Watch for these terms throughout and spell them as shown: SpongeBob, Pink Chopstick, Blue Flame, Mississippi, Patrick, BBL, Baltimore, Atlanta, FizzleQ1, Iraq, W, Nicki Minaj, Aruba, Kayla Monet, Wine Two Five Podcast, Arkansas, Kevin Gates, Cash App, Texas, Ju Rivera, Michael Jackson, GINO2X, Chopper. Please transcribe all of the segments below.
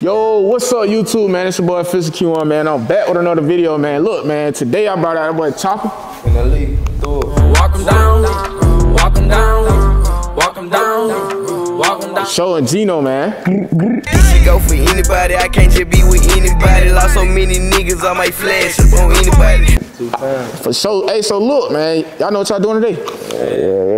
Yo, what's up YouTube, man? It's your boy FizzleQ1, man. I'm back with another video, man. Look, man, today I brought out that boy Chopper. And the league, do it. Walk him down, walk him down, walk him down, walk him down. Showing Gino, man. She go for anybody, I can't just be with anybody. Lost so many niggas, I might flash up on anybody. For sure. Hey, so look, man, y'all know what y'all doing today? Yeah.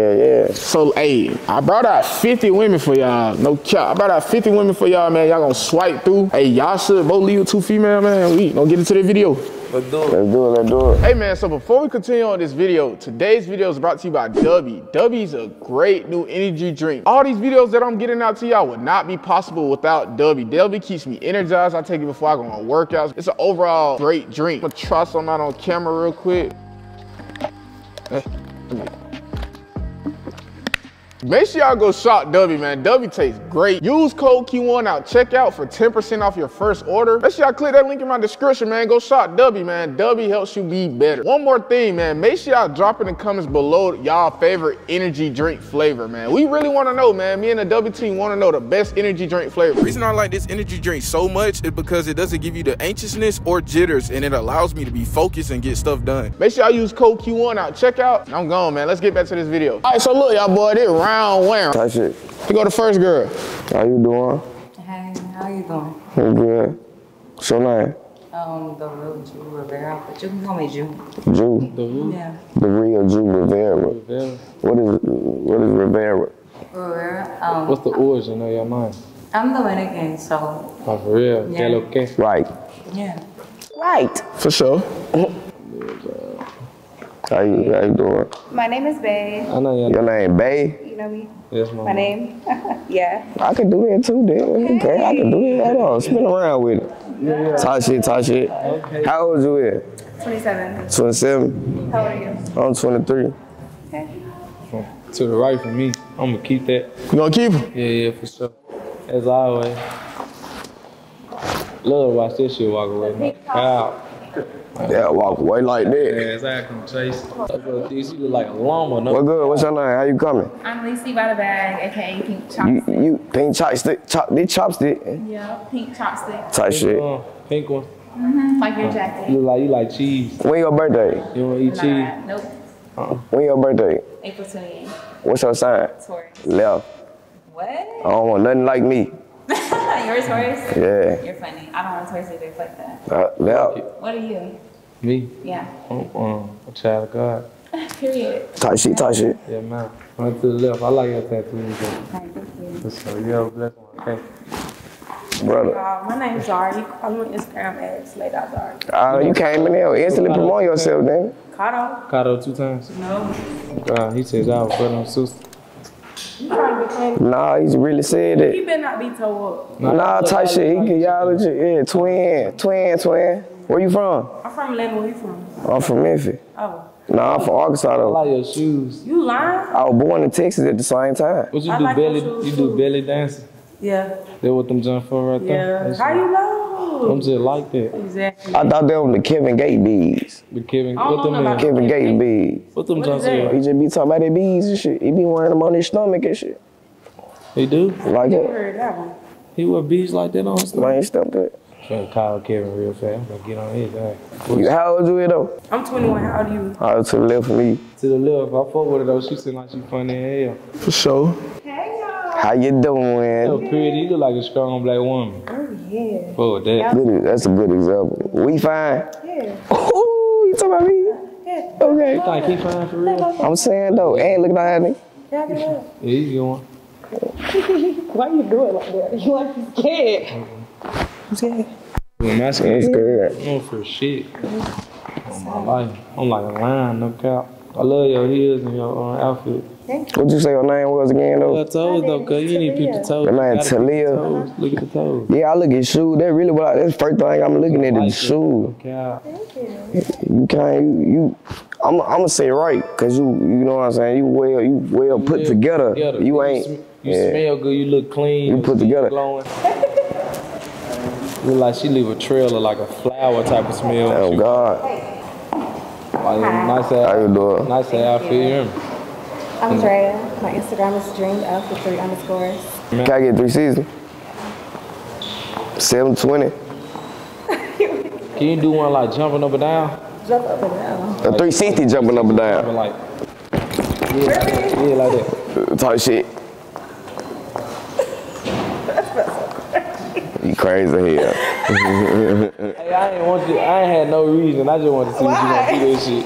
So, hey, I brought out 50 women for y'all. No cap. I brought out 50 women for y'all, man. Y'all gonna swipe through. Hey, y'all should both leave with 2 females, man. We gonna get into the video. Let's do it. Hey, man, so before we continue on this video, today's video is brought to you by W. W's a great new energy drink. All these videos that I'm getting out to y'all would not be possible without W. W keeps me energized. I take it before I go on workouts. It's an overall great drink. I'm gonna try some out on camera real quick. Make sure y'all go shop W, man. W tastes great. Use code Q1 out checkout for 10% off your first order. Make sure y'all click that link in my description, man. Go shop W, man. W helps you be better. One more thing, man. Make sure y'all drop in the comments below y'all favorite energy drink flavor, man. We really want to know, man. Me and the W team want to know the best energy drink flavor. The reason I like this energy drink so much is because it doesn't give you the anxiousness or jitters, and it allows me to be focused and get stuff done. Make sure y'all use code Q1 out checkout. I'm gone, man. Let's get back to this video. All right, so look, y'all boy, it ran. Touch it. You go to first girl. How you doing? Hey, how you doing? I'm good. What's your name? The real Ju Rivera, but you can call me Ju. Ju? The real? Yeah. The real Ju Rivera. What is Rivera? Rivera. What's the origin of your mind? I'm Dominican, so. Oh, for real? Yeah. Okay. Right. Yeah. Right. For sure. How you doing? My name is Bae. I know your name. Your name Bae? You know me? Yes, my name. Yeah. I can do that too, dude. Okay. I can do that at all. Spin around with it. Yeah. Talk shit. Okay. How old you is? 27. 27? How old are you? I'm 23. Okay. To the right for me. I'm gonna keep that. You gonna keep it? Yeah, for sure. As always. Love watch this shit walk away. Wow. Yeah, walk away like that. Yeah, exactly. Chase. You look like a llama. No? Well, good. What's your name? How you coming? I'm Lacey by the bag, aka Pink Chopstick. You Pink Chopstick? This Chopstick? Yeah, Pink Chopstick. Type shit. One. Pink one. Mm-hmm. Like your jacket. You like cheese. When your birthday? You want to eat cheese? Nope. When your birthday? April 28th. What's your sign? Taurus. Left. What? I don't want nothing like me. You're a Taurus? Yeah. You're funny. I don't want a Taurus to be like that. What are you? Me? Yeah. A child of God. Period. Touch it. Yeah, man. Run to the left. I like your tattoos. Thank you. So, yeah, bless one. Okay. Brother. My name's Jardy. I'm on Instagram as Lay.Jardy. You came in there instantly promote yourself, then. Cotto 2 times. No. God, he says I was putting on sister. Nah, he's really said it. He better not be toe up. Nah, type shit. He can y'all legit. Yeah, twin. Where you from? I'm from Atlanta. Where you from? I'm from Memphis. Oh. Nah, I'm from Arkansas though. I like your shoes. You lying? I was born in Texas at the same time. What you do, like belly? You do belly dancing? Yeah. That what them jump for right there? Yeah. That's how you know? I'm just like that. Exactly. I thought them the Kevin Gates beads. The Kevin. What them? Like Kevin Gates beads. What them jump for? He just be talking about their beads and shit. He be wearing them on his stomach and shit. He do? Like that. Heard that one. He wear beads like that on his stomach. I ain't stumped it. I'm gonna call Kevin real fast. I'm gonna get on his ass. How old you though? I'm 21. How old you? I was to the left for me. To the left. I fuck with her though. She seem like she funny as hell. For sure. Hey y'all. How you doing? So pretty. You look like a strong black woman. Oh yeah. For that. Good, that's a good example. We fine. Yeah. Ooh, you talking about me? Yeah. Okay. You think he fine for real? I'm saying though. Ain't looking at me. Yeah, yeah. He's going. Why you doing like that? You like you scared? I'm scared. I'm scared. I'm for shit. Oh, my life. I'm like a lion, no cap. I love your heels and your outfit. What'd you say your name was again though? Your toes though, cause you need to peep the toes. My name Talia. Look at the toes. Yeah, I look at shoes. That's really what that's the first thing I'm looking at is the shoes. Thank you. I'm gonna say right, cause you know what I'm saying. You well put together. You ain't. You smell good. You look clean. You put together. Look like she leave a trail of like a flower type of smell. Oh God. Nice outfit. Nice outfit. I'm Drea. My Instagram is dreamed up with 3 underscores. Can I get 3 seasons? 720. Can you do one like jumping up and down? Jump up and down. A 360 jumping up and down. Like, yeah, like that. Type shit. You crazy here. Hey, I ain't had no reason. I just wanted to see if you gonna do that shit.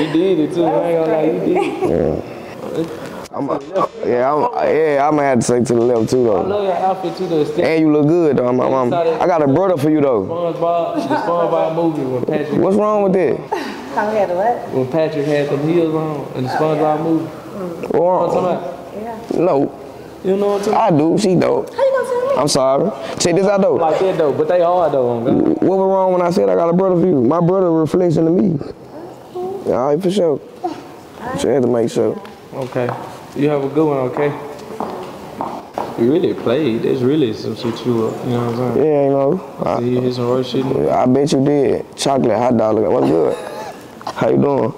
You did it too. I ain't gonna lie, you did it. Yeah. I'm gonna have to say to the left too though. I love your outfit too though. And you look good though. I got a brother for you though. The SpongeBob movie when Patrick. What's wrong with that? How had what? When Patrick had some heels on in the SpongeBob movie. Mm-hmm. Yeah. No. You know what I'm talking about? I do. She dope. How you gonna tell me? I'm sorry. Check this out though. Like that though, but they are though. What was wrong when I said I got a brother for you? My brother reflects into me. That's cool. All right, for sure. She had to make sure. Okay. You have a good one, okay? You really played. There's really some shit you up, you know what I'm saying? Yeah, you know. I see you hit some rough shit. I bet you did. Chocolate, hot dog, what's good? How you doing?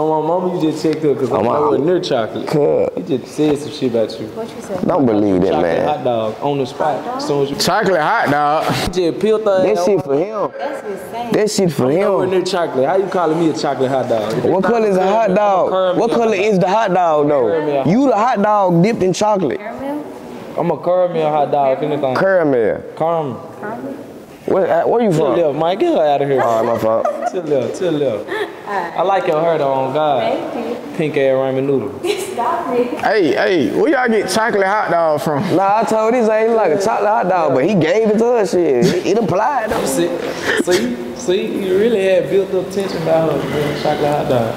Oh, my mama, you just checked up because I wasn't near chocolate. You just said some shit about you. What you said? Don't believe that, man. Chocolate hot dog on the spot. Chocolate hot dog? You just peeled that. That shit for him. That's insane. That shit for him. Nowhere near chocolate. How you calling me a chocolate hot dog? What color is a hot dog? What color is the hot dog, though? You the hot dog dipped in chocolate. Caramel? I'm a caramel hot dog. Caramel. Caramel. Caramel. Where you from? To the left, Mike. Get her out of here. All right, my fault. To the left, to the left. Right. I like your hair though, on God. Thank you. Pink ass ramen noodle. Stop me. Hey, where y'all get chocolate hot dog from? Nah, I told this ain't like a chocolate hot dog, but he gave it to her shit. It applied though. See, you really had built up tension about her being chocolate hot dog.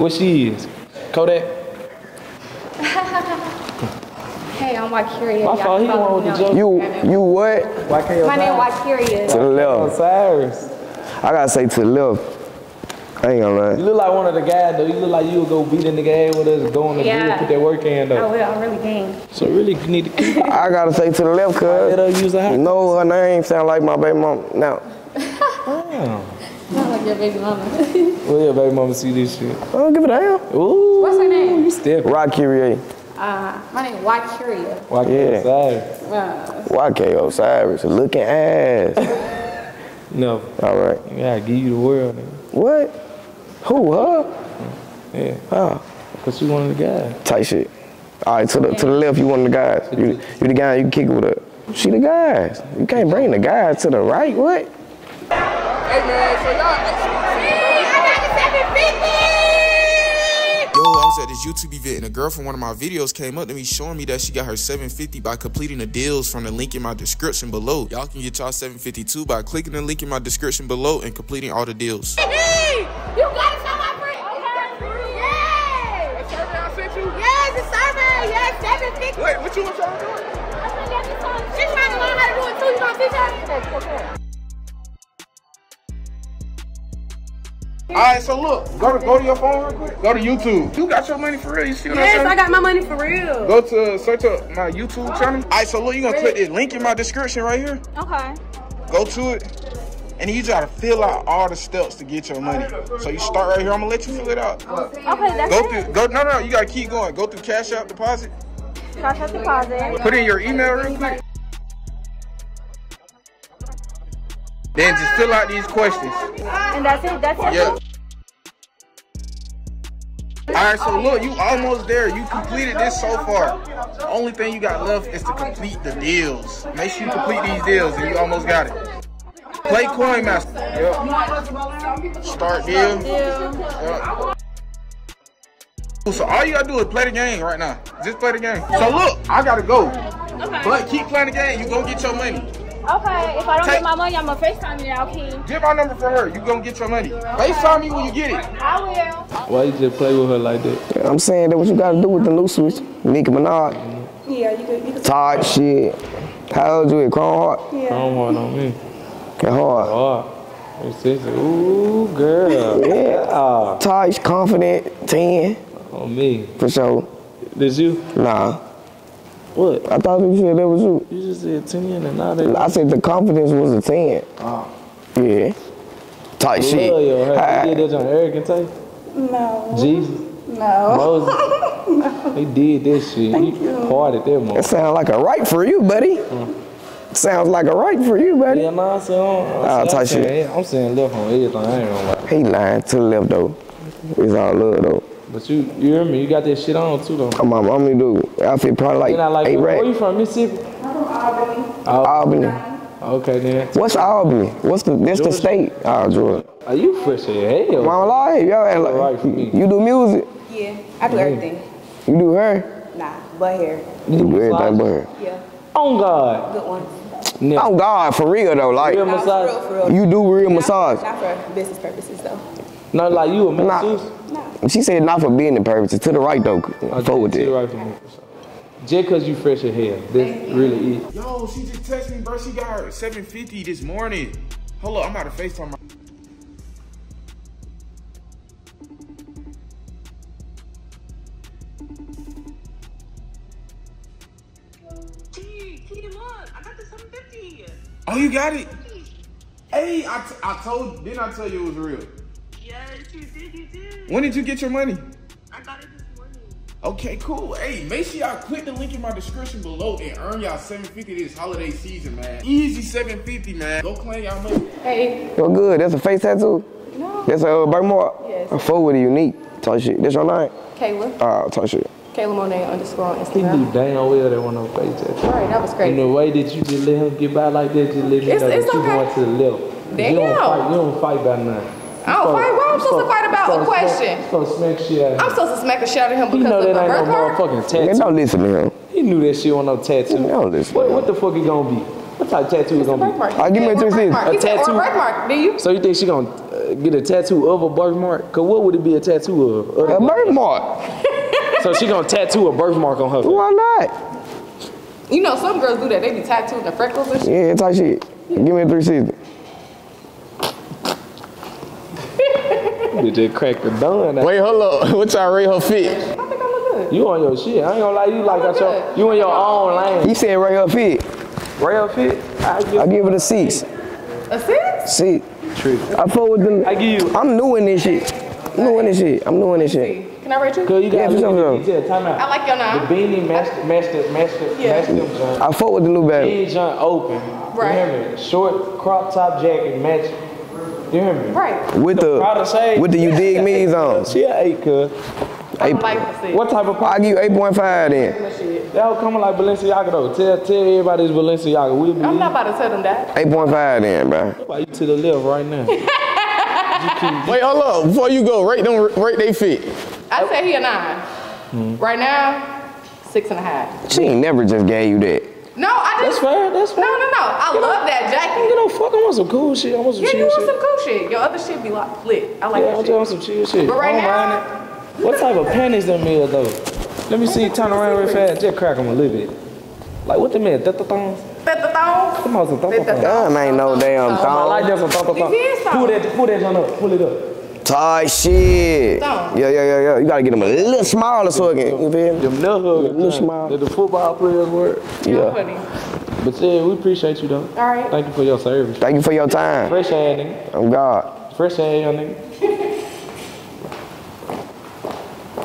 What she is? Kodak? Hey, I'm Wakeria. My fault, he don't want the joke. You what? Wakeria. My name Wakeria. To the left. Cyrus. I gotta say to the left. I ain't gonna lie. You look like one of the guys though. You look like you'll go beat a nigga ass with us, go on the grill, put that work in though. I will, I'm really game. So really you need to I gotta say to the left, cuz. No, her name sound like my baby mama. No. Sound like your baby mama. Well, your baby mama see this shit. I don't give a damn. Ooh. What's her name? You stiff. Rocky. My name is Wakeria. YK Osiris. Looking ass. No. All right. Yeah, I give you the world, nigga. What? Who, huh? Yeah. Oh. Because you one of the guys. Tight shit. All right, to the left, you one of the guys. You the guy you can kick with her. She the guys. You can't bring the guys to the right, what? Hey, man, so at this YouTube event, and a girl from one of my videos came up to me showing me that she got her 750 by completing the deals from the link in my description below. Y'all can get y'all 750 too by clicking the link in my description below and completing all the deals. Hey, you got it, my friend. Okay. Yeah. The survey I sent you. Yes, the survey. Yes, 750. Wait, what you want y'all to do? I said that you told me. She's trying to learn how to do it too. You gonna teach her? Okay. Alright, so look, go to your phone real quick. Go to YouTube. You got your money for real, you see what I'm saying? Yes, I got my money for real. Go to, search up my YouTube channel. Alright, so look, you're going to click this link in my description right here. Okay. Go to it, and you try to fill out all the steps to get your money. So you start right here, I'm going to let you fill it out. Okay, no, you got to keep going. Go through Cash App deposit. Cash App deposit. Put in your email real quick. Then just fill out these questions. And that's it? Yeah. Alright, so look, you almost there. You completed this so far. The only thing you got left is to complete the deals. Make sure you complete these deals and you almost got it. Play Coin Master. Yep. Start deal. Yep. So all you gotta do is play the game right now. Just play the game. So look, I gotta go. But keep playing the game. You gonna get your money. Okay, if I don't get my money, I'm going to FaceTime y'all, okay? Give my number for her. You going to get your money. FaceTime me when you get it. I will. Why you just play with her like that? Yeah, I'm saying that what you got to do with the new switch. Nicki Minaj. Yeah, you could. Todd shit. How old you at? Chrome Heart? Yeah. Chrome Heart on me. That hard. Ooh, girl. Yeah. Todd's confident, 10. On me. For sure. Did you? Nah. What? I thought you said that was you. You just said 10 and now that. I said the confidence was a 10. Oh. Yeah. Type shit. You did that on Eric and Tay? No. Jesus? No. Moses? No. He did this shit. He partied that motherfucker. That sound like a right for you, buddy. Mm. Sounds like a right for you, buddy. Yeah, nah, I'm saying left on everything. I ain't gonna lie. He lying to the left, though. It's all love, though. But you hear me? You got that shit on, too, though. I'm only dude. I feel probably like, eight racks. Where you from, Mississippi? I'm from Albany. Albany. Okay, then. What's Albany? What's the, that's Georgia? The state? Oh, Georgia. Are you fresh as hell? Mama lie, y'all ain't like, right for me. You do music? Yeah, I do everything. You do hair? Nah, but hair. You do everything but hair? Yeah. On God. Good one. Yeah. On God, for real though, like. Real massage? For real. You do real massage? Not for business purposes though. Not like you a masseuse? Nah. She said not for business purposes. To the right though, forward there. To the right for me. Just cause you fresh as hell, this really easy. Yo, she just texted me, bro. She got her 750 this morning. Hold up, I'm about to FaceTime her. Oh, you got it? Hey, didn't I tell you it was real? Yes, you did. When did you get your money? I got it this morning. Okay, cool. Hey, make sure y'all click the link in my description below and earn y'all 750 this holiday season, man. Easy 750, man. Go claim y'all money. Hey. Yo, good. That's a face tattoo? No. That's a birthmark more. Yes. A forward unique. Talk shit. That's your name? Kayla. Talk shit. Kayla Monet _ Instagram. He do damn well that one on FaceTime. Right, that was crazy. And the way that you just let him get by like that, just let me know that you going to the left. Damn. You don't fight about nothing. I don't fight? Why am I supposed to fight about a question? I'm supposed to smack shit out of him. I'm supposed to smack the shit out of him because of that ain't no motherfucking tattoo. Man, don't listen to him. He knew that shit on no tattoo. Man, don't listen. What the fuck it gonna be? What type of tattoo it's gonna be? I'll give me a 3 cents. A tattoo? Do you? So you think she gonna get a tattoo of a birthmark? Cause what would it be a tattoo of? A birthmark. So she gonna tattoo a birthmark on her face. Why not? You know, some girls do that. They be tattooing the freckles and shit. Yeah, type shit. Give me a 360. You just cracked the bun. Wait, hold up. What y'all rate her fit? I think I look good. You on your shit. I ain't gonna lie. You like got your, you on your own lane. He said rate her fit. Rate her fit? I give it a 6. A 6? 6. True. I fuck with them. I give you. I'm new in this shit. Can I rate you? Girl, you got time out. I like your nine. The beanie matched them. I fuck with the new baby. Beanie jump open. Right. You hear me? Short crop top jacket match. You hear me? Right. With the you dig me's on. She an 8, cuz. I like to see. What type of pop? I give you 8.5 then. That'll come like Balenciaga though. Tell everybody it's Balenciaga. We'll be I'm not about to tell them that. 8.5 then, bro. You to the left right now. Wait, hold up. Before you go, rate they fit. I say he a 9. Hmm. Right now, 6.5. She ain't never just gave you that. No, I didn't. That's fair. No. I love that jacket. You know, fuck, I want some cool shit. I want some chill shit. Yeah, you want some cool shit. Your other shit be like lit. I like that shit. I want some chill shit. But right now. What type of panties them is, though? Let me see. Turn around real fast. Just crack them a little bit. Like, what them is? Thong? Come on, some thong. I ain't no damn thong. I like them some thong. Pull that on up. Pull it up. Tight shit. Yeah. You gotta get them a little smaller so I can. You feel me? Them little hugs. A little smaller. The football players work. Yeah. Funny. But yeah, we appreciate you though. All right. Thank you for your service. Thank you for your time. Fresh ass nigga. Oh God. Fresh ass nigga.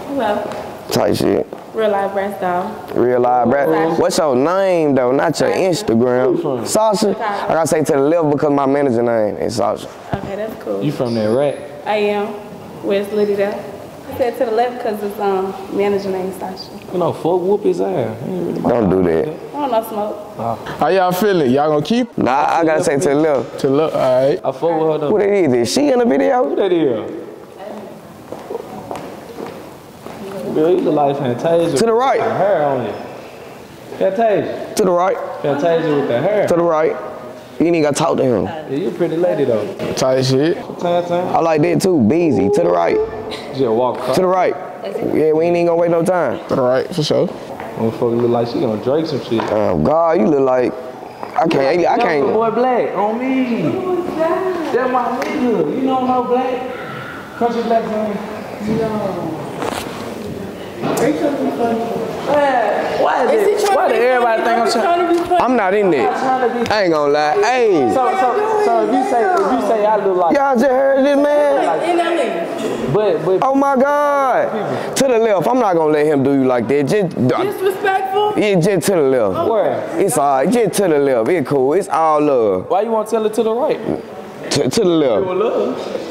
Hello. Tight shit. Real live breath though. Real live breath. What's your name though? Not your Instagram. Sasha. I gotta say to the left because my manager name is Sasha. Okay, that's cool. You from that Iraq? I am. Where's Liddy though? I said to the left because it's manager name Sasha. You know, fuck whoop his ass. Don't do that. I don't know smoke. How y'all feeling? Y'all gonna keep? Nah, I gotta say to the left. To the left, all right. I fuck with her though. Who that is? She in the video? Who that is? Girl, you look like Fantasia. To the right. With the hair on you. Fantasia. To the right. Fantasia with the hair. To the right. You ain't got to talk to him. Yeah, you a pretty lady though. Tight shit. I like that too. Beezy. To the right. Just walk across. To the right. Yeah, we ain't even gonna wait no time. To the right, for sure. Motherfucker look like she gonna drink some shit. Oh God, you look like I can't. That boy Black on me. Who is that? That's my nigga. You don't know Black? Country Black man. No. Why did everybody think I'm trying? I'm not in there. I ain't gonna lie. Hey. So if you say I look like y'all just heard this man. But oh my God! To the left. I'm not gonna let him do you like that. Just, disrespectful? Yeah, just to the left. Oh, where? It's alright. Just to the left. It's cool. It's all love. Why you wanna tell it to the right? To the left.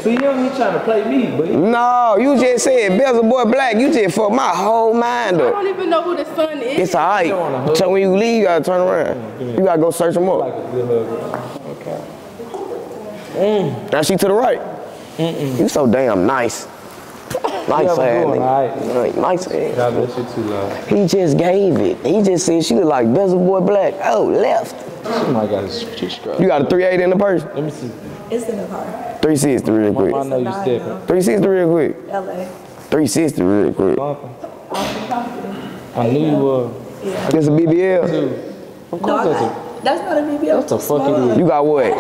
See him, he trying to play me, but no, you just said Beelzebub Black. You just fucked my whole mind up. I don't even know who the son is. It's alright. So when you leave, you gotta turn around. You gotta go search him up. Like a good hug. Okay. Now she to the right. You so damn nice. Nice ass nigga. Nice ass. God bless you too, love. He just gave it. He just said she look like Beelzebub Black. Oh, left. She might got a. You got a 3.8 in the purse? Let me see. It's in the car. 360 real quick. I know you stepping. 360 real quick. LA. 360 real quick. I knew you were. Yeah. That's a BBL? Of course that's a. That's not a BBL. That's a fucking. You got what?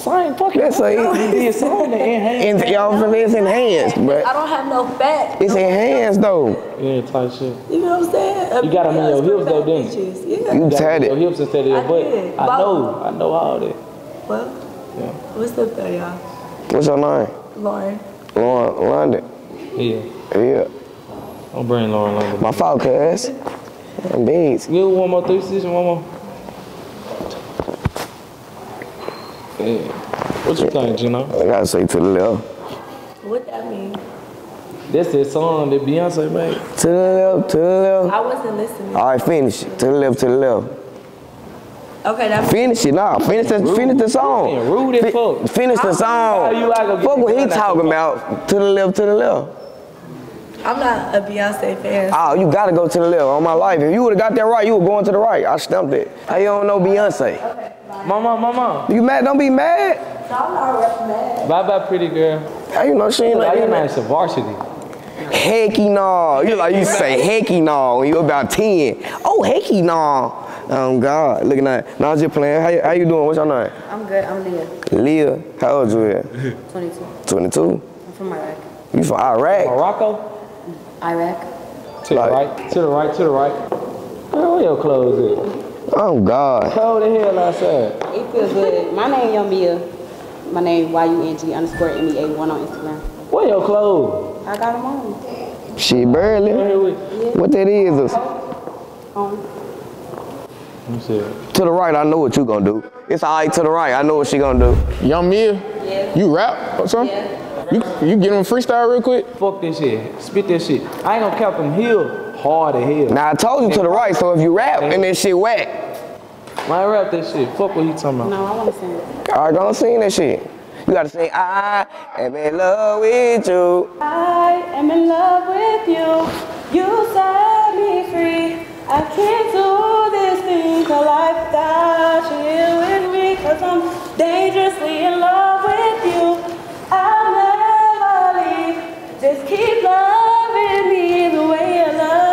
So I ain't fucking. That's a. It's enhanced. Y'all feel it's enhanced, but I don't have no fat. It's enhanced though. Yeah, type shit. You know what I'm saying? You got them in your hips though, didn't you? Yeah. You got your hips instead of your butt. I know all that. Well, yeah. What's up though, y'all? What's your name? Lauren. Lauren London. Yeah. Yeah. Don't bring Lauren London. My fault, cuz. I'm beans. You one more 360, one more. Yeah. What you think, you know? I gotta say to the left. What that mean? That's the song that Beyonce made. To the left, to the left. I wasn't listening. All right, finish it. To the left, to the left. Okay, that's finish it, nah. Finish the song. Rude and fuck. Finish the song. You like fuck what he talking about. To the left, to the left. I'm not a Beyonce fan. Oh, you gotta go to the left all my life. If you would've got that right, you were going to the right. I stumped it. How you don't know Beyonce? Okay. Mama. You mad? Don't be mad. No, I'm not mad. Bye-bye, pretty girl. How you know she ain't like you? It's a varsity. Hecky no. You like you say hecky no when you about 10. Oh, hecky no. Oh, God. Looking at that. No, I was just playing. How you doing? What's your name? I'm good. I'm Leah. Leah. How old you here? 22. 22? I'm from Iraq. You from Iraq? Morocco? Iraq. To like, the right. To the right. To the right. Where your clothes at? Oh, God. Cold as hell outside. It feels good. My name Yamia. My name YUNG_MEA1 on Instagram. Where your clothes? I got them on. She barely. Yeah. What that is? Let me see. To the right, I know what you gonna do. It's all right to the right. I know what she gonna do. Yamia? Yeah. You rap or something? Yeah. You get them freestyle real quick? Fuck this shit. Spit that shit. I ain't gonna cap them heel. Hard as hell. Now I told you to the right, so if you rap and that shit whack. Why rap that shit? Fuck what you talking about. No, I wanna sing it. All right, don't sing that shit. You gotta sing, I am in love with you. I am in love with you. You set me free. I can't do this thing till I've got you with me. Cause I'm dangerously in love with you. I'll never leave. Just keep loving me the way you love.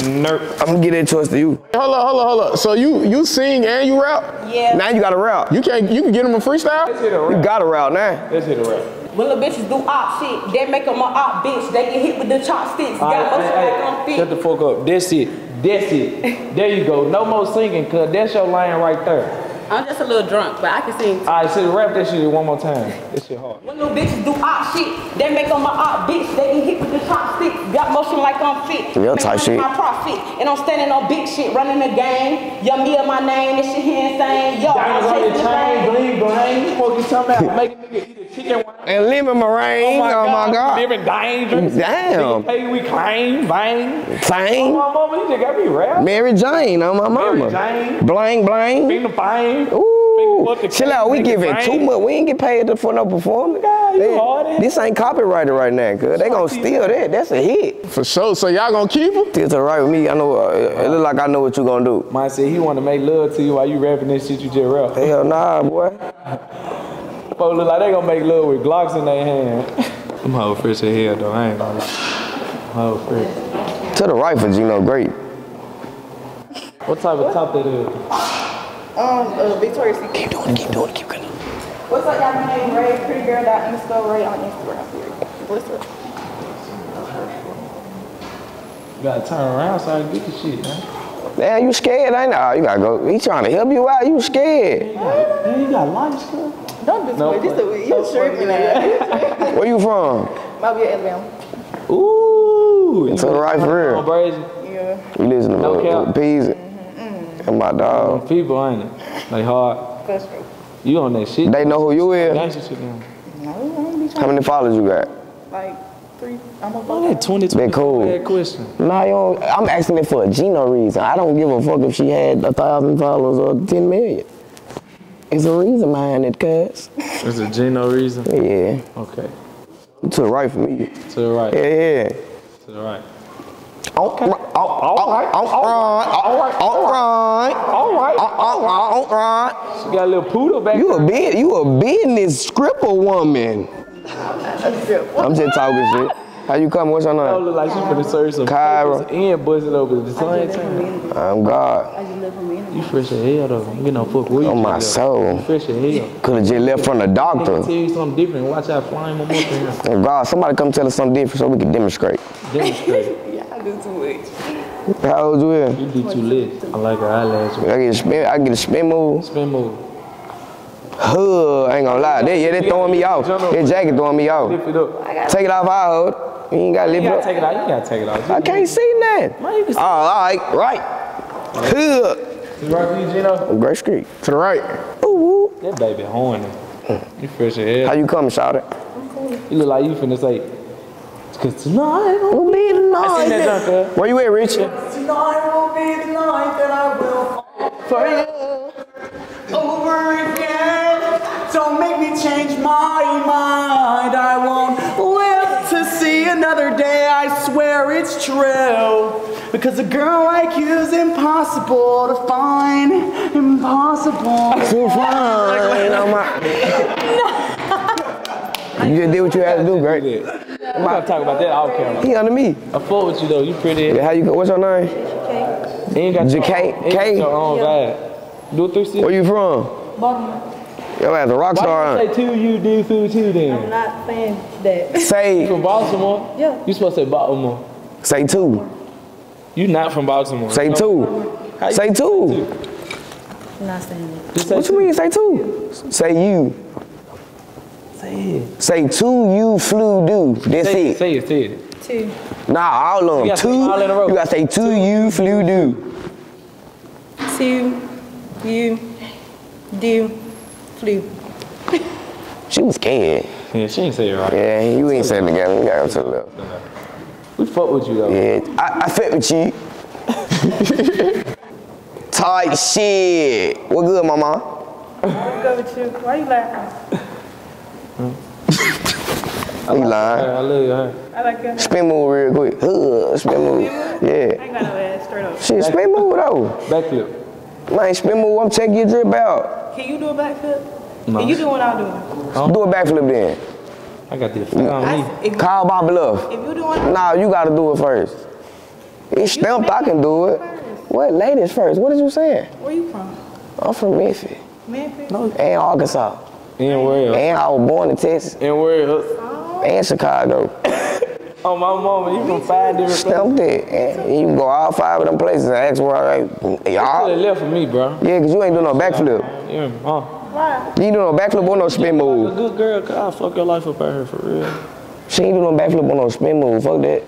Nerp. I'm gonna get that choice to you. Hold up. So you sing and you rap? Yeah. Now you gotta rap. You can get them a freestyle? Let's hit a rap. You gotta rap now. Let's hit a rap. When little bitches do op shit, they make them an op bitch. They get hit with the chopsticks. Hey, shut the fuck up. That's it. There you go. No more singing, cuz that's your line right there. I'm just a little drunk, but I can sing. All right, so rap that shit one more time. This shit hard. When little bitches do op shit, they make them my op bitch. They get hit with the chopsticks. Got motion like I'm fit. Real tight shit. My profit, and I'm standing on big shit, running the game. Yummy of my name, this shit here insane. Yo, I'm taking the chain, bling, bling. Fuck you talking about? Make a nigga eat a chicken wine. And lemon meringue. Oh my God. Living dangerous. Damn. Hey, we claim, bang. Same. Oh, my mama, you just got me rap. Mary Jane, on my mama. Mary Jane. Bling, bling. Being the fine. Ooh, chill out. We giving too much. We ain't get paid for no performance. God, this ain't copyrighted right now, cuz. They gonna steal that. That's a hit. For sure. So y'all gonna keep it? It's all right with me. I know. It look like I know what you gonna do. Mine said he wanna make love to you while you rapping this shit you just rap. Hell nah, boy. Folks look like they gonna make love with Glocks in their hand. Them whole fresh as hell though. I ain't gonna whole fresh. To the right for Gino, great. What type of top that is? Victoria's Secret. Keep going. What's up, y'all? My name Ray, prettyGirl.Ray on Instagram. What's up? You gotta turn around so I can get the shit, man. Damn, you scared, ain't I? You gotta go. He trying to help you out. You scared. Man, you got life, scared. Don't do this. This is you tripping. Where you from? Mobile, Alabama. Ooh. To the right for real. Brazy. Yeah. We listen to P's and my dog. People, ain't it? They hard. That's true. You on that shit. They know who you is. No, how many followers you got? Like 3. I'm a follower. That 2020. That cool. Bad question. Nah, yo, I'm asking it for a Gino reason. I don't give a fuck if she had 1,000 followers or 10 million. It's a reason behind it, cuz. It's a Gino reason? Yeah. Okay. To the right for me. To the right. Yeah. To the right. Okay. All right. She got a little poodle back there. You a business stripper woman. I'm just talking shit. How you coming? What's your name? I look like she finna serve some papers and buzz it over at the same time. I'm God. I just left from Miami. You fresh as hell though. You know, fuck with you. On my soul. You fresh as hell. Coulda just left from the doctor. I can tell you something different. Watch out flying my mother here. Oh God, somebody come tell us something different so we can demonstrate. Demonstrate. I do too much. How old you is? You do too lit. I like her eyelash. I get a spin move. Spin move. I ain't gonna lie. That throwing me off. That jacket throwing me off. Lift it up. Take it off, I hold. You ain't gotta lift it up. You gotta take it off. I can't see nothing. All right. You right for you, Gino? Grace Creek. To the right. Ooh. That baby horny. You fresh as hell. How you coming, shawty? I'm cool. You look like you finna say, "Cause tonight will be the night." I seen that junk. Where you at, Rich? Tonight will be the night that I will fall for you over again. Don't make me change my mind. I won't live to see another day. I swear it's true. Because a girl like you is impossible to find. Impossible to find. You just did what you had to do, great. I'm not talking about that off camera. He under me. I fuck with you though. You pretty. Yeah, how you? What's your name? K. You ain't got your own vibe. Do 360. Where you from? Baltimore. Yo, as a rock star. Why you say you do food too then? I'm not saying that. Say. You from Baltimore? Yeah. You supposed to say Baltimore. Say 2. You not from Baltimore. Say 2. Say 2. I'm not saying that. What you mean? Say 2. Say you. Say 2, you flew do. That's it. Say it, say it. 2. Nah, all of them. 2. You gotta say 2, you flew do. 2, you do flew. She was scared. Yeah, she ain't say it right. Yeah, you ain't saying it together. We got to the left. We fuck with you though. Yeah, I fuck with you. Tight shit. What good, mama? I'm good with you. Why you laughing? You lying. I love you, huh? I like your hair. Spin move real quick. Spin move. Yeah. I ain't got no ass straight up. Shit, spin move though. Backflip. Man, spin move. I'm checking your drip out. Can you do a backflip? No. Can you do what I'm doing? Do a backflip then. I got this. Call my bluff. If you do one. Nah, you gotta do it first. It's stamped. I can do it. What? Ladies first. What is you saying? Where you from? I'm from Memphis. Memphis? No. And Arkansas. And where else? And I was born in Texas. And where else? And Chicago. Oh, my mama, you from 5 different places. And you can go all 5 of them places and ask where I like. Y'all could have left for me, bro. Yeah, because you ain't doing no backflip. Yeah, why? You ain't doing no backflip or no spin move. A good girl, cause I'll fuck your life up out here for real. She ain't doing no backflip or no spin move. Fuck that.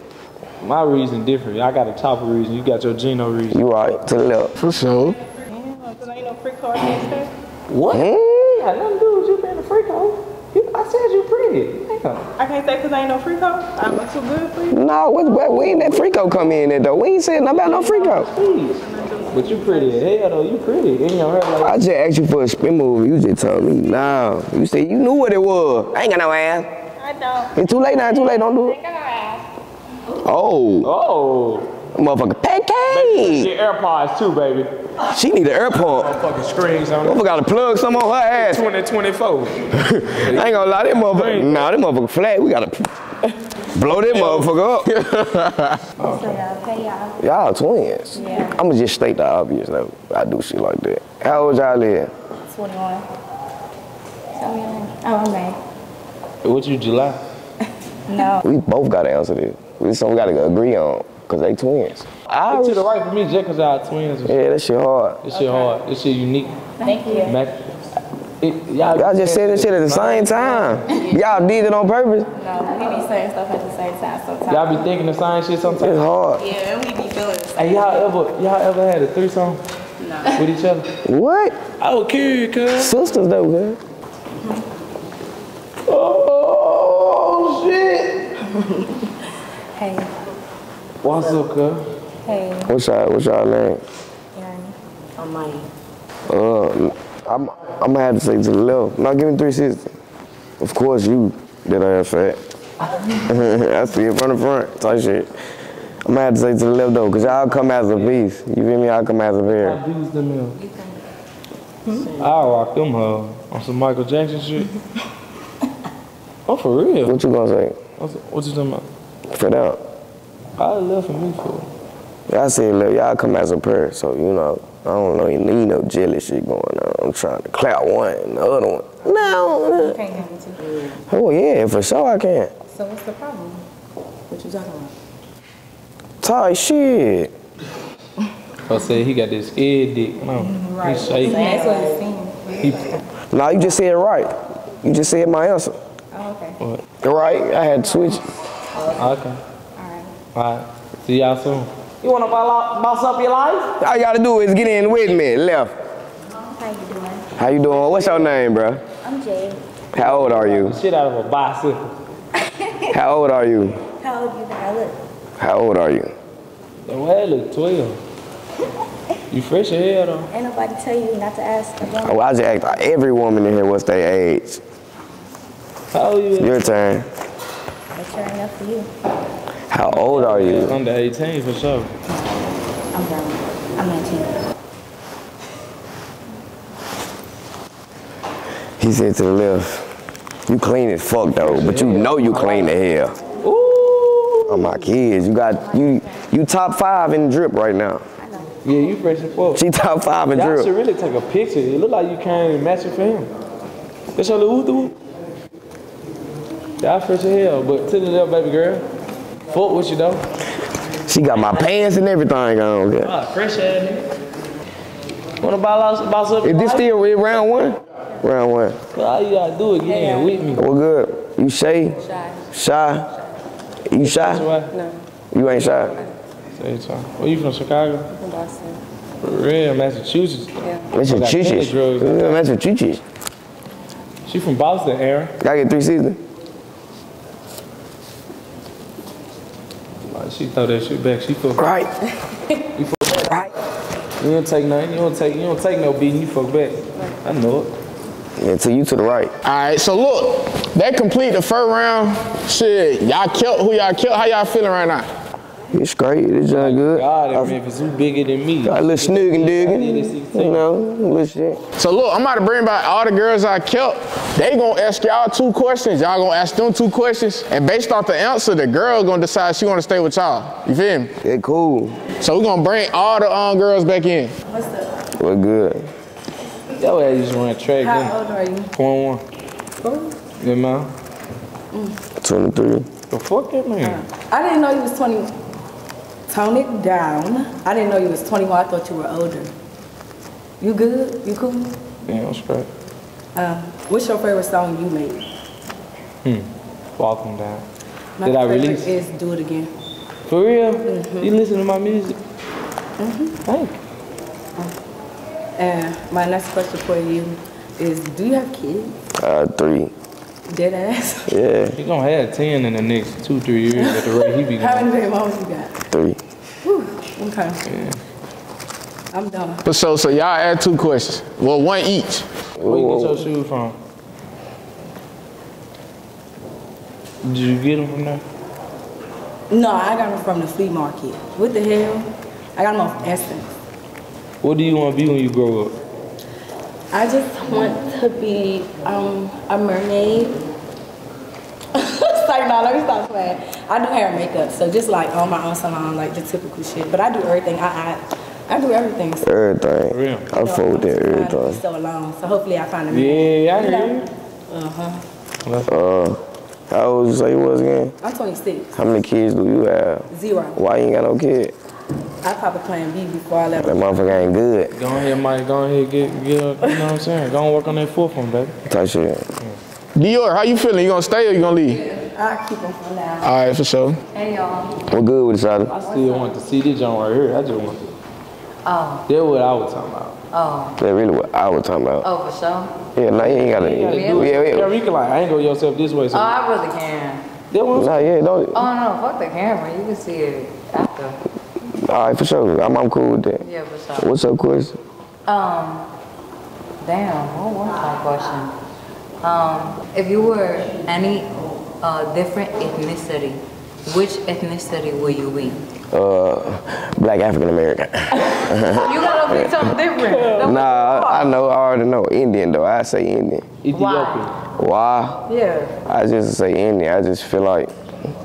My reason different. I got a Chopper reason. You got your Gino reason. You right. To the left. For sure. Yeah, because ain't no free card next time. What? Yeah, nothing to do with you being a free code. I said you pretty. I can't say because I ain't no free code. I'm not too good for you. No, we ain't that free code come in there though. We ain't saying nothing about no free code. But you pretty as hell though. You pretty in your hair. Like I just asked you for a spin move. You just told me no. You said you knew what it was. I ain't got no ass. I don't. It's too late now. It's too late. Don't do it. I ain't got no ass. Oh. Motherfucker, pancake! She AirPods too, baby. She need an AirPod. Motherfucking screens on her. Motherfucker gotta plug some on her ass. 2024. I ain't gonna lie, that motherfucker. Nah, that motherfucker flat. We gotta blow that motherfucker up. Okay. Y'all twins. Yeah. I'ma just state the obvious though. I do shit like that. How old y'all live? 21. So young. Oh, I'm May. What you, July? No. We both gotta answer this. This is something we gotta agree on. Cause they twins. I to the right for me just cause y'all twins. Yeah, that shit hard. This shit hard. This shit unique. Thank you. Y'all just said this shit at the same time. Y'all did it on purpose. No, we be saying stuff at the same time sometimes. Y'all be thinking the same shit sometimes. It's hard. Yeah, and we be feeling the same. Hey, y'all ever had a threesome? No. With each other? What? I was curious, cuz. Sisters though, man. Oh shit. Hey. What's up, cuz? Hey. What's y'all name? Aaron. I'm Money. I'm gonna have to say to the left. No, give me 360. Of course you that I have fat. I see it from the front type shit. I'm gonna have to say to the left though, cause y'all come as a beast. You feel me? Y'all come as a pair. I use the mill. I rock them hoes on some Michael Jackson shit. Oh, for real? What you gonna say? What you talking about? Fit out. I left for me for. I said, look, y'all come as a pair, so you know, I don't know, you need no jelly shit going on. I'm trying to clap one and the other one. No. You can't have it too. Oh yeah, for sure I can. So what's the problem? What you talking about? Tight shit. I said he got this head dick. No, right. He's shaking. That's what it seems. No, you just said it right. You just said my answer. Oh, okay. What? Right, I had to switch. Oh, okay. All right. All right. See y'all soon. You wanna boss up your life? All you gotta do is get in with me, left. How you doing? How you doing? What's your name, bro? I'm Jay. How old are you? Shit out of a bicycle. How old are you? How old do you think I look? How old are you? The way I look, 12. You fresh as hell though. Ain't nobody tell you not to ask a woman. Oh, I just asked every woman in here what's their age. How old are you? Your turn. It's sure enough for you. How old are you? Under 18 for sure. I'm done. I'm 19. He said to the left, you clean as fuck though, but you know you clean the hair. Ooh. Oh my kids, you got you top 5 in drip right now. I know. Yeah, you fresh as fuck. She top 5 in drip. Y'all should really take a picture. It look like you can't even match it for him. That's your little dude. Y'all fresh as hell, but to the left, baby girl. Fuck with you though. She got my pants and everything on. Okay. Fresh ass nigga. Wanna boss up? Is this still round one? Round one. Well, all you gotta do is get in with me. What good? You shy? Shy? You shy? No. You ain't shy? Where you from, Chicago? From Boston. For real, Massachusetts. Yeah. Massachusetts. Massachusetts. She from Boston, Aaron. Gotta get 360. She throw that shit back. She fuck right. You fuck back. Right. You don't take nothing. You don't take no beating. You fuck back. I know it. Yeah, to you to the right. All right. So look, that complete the first round. Shit, y'all killed who y'all killed. How y'all feeling right now? It's great. It's just good. God, Memphis, you bigger than me. Got a little snoogin' diggin'. You know, little shit. So look, I'm about to bring back all the girls I kept. They gonna ask y'all 2 questions. Y'all gonna ask them 2 questions. And based off the answer, the girl gonna decide she wanna stay with y'all. You feel me? Yeah, cool. So we gonna bring all the girls back in. What's up? We're good. Yo, I just run track. How old are you? 21. Oh. Yeah, man. 23. The fuck that man? I didn't know you was 21. Tone it down. I didn't know you was 21. I thought you were older. You good? You cool? Yeah, I'm straight. What's your favorite song you made? Walking Down. My Did I release? Is Do It Again. For real? Mm-hmm. You listen to my music? Mm-hmm. Thank you. And my next question for you is, do you have kids? 3. Dead ass? Yeah. He gonna have 10 in the next 2-3 years at the rate he be going. How many baby moms you got? 3. Whew, okay. Yeah. I'm done. But so y'all add 2 questions. Well, 1 each. Where you get your shoes from? Did you get them from there? No, I got them from the flea market. What the hell? I got them off Essence. What do you want to be when you grow up? I just want to be a mermaid. It's like, no, let me stop playing. I do hair and makeup, so just like on my own salon, like the typical shit. But I do everything. I do everything. So. Everything. For real. I fold that everything. So alone. So hopefully I find a man. Yeah, I hear you. How old you say you was again? I'm 26. How many kids do you have? 0. Why you ain't got no kids? I probably playing B before I left. That motherfucker ain't good. Go ahead, Mike. Go ahead, get up. You know what I'm saying? Go and work on that fourth one, baby. Type shit. Dior, how you feeling? You gonna stay or you gonna leave? Yeah, I'll keep him for now. All right, for sure. Hey, y'all. We're good with each other. I still want to see this joint right here. I just want to. Oh. That's what I was talking about. Oh. That's really what I was talking about. Oh, for sure? Yeah, no, you ain't gotta do it. Yeah, you can like, I ain't go yourself this way. So. Oh, I really can. That one? No, yeah, don't. Oh, no, fuck the camera. You can see it after. All right, for sure. I'm cool with that. Yeah, for sure. What's up, Chris? Damn, what was my question? If you were any different ethnicity, which ethnicity would you be? Black African American. You gotta be something different. Don't I know. I already know. Indian though. I say Indian. Ethiopian. Why? Yeah. I just say Indian. I just feel like.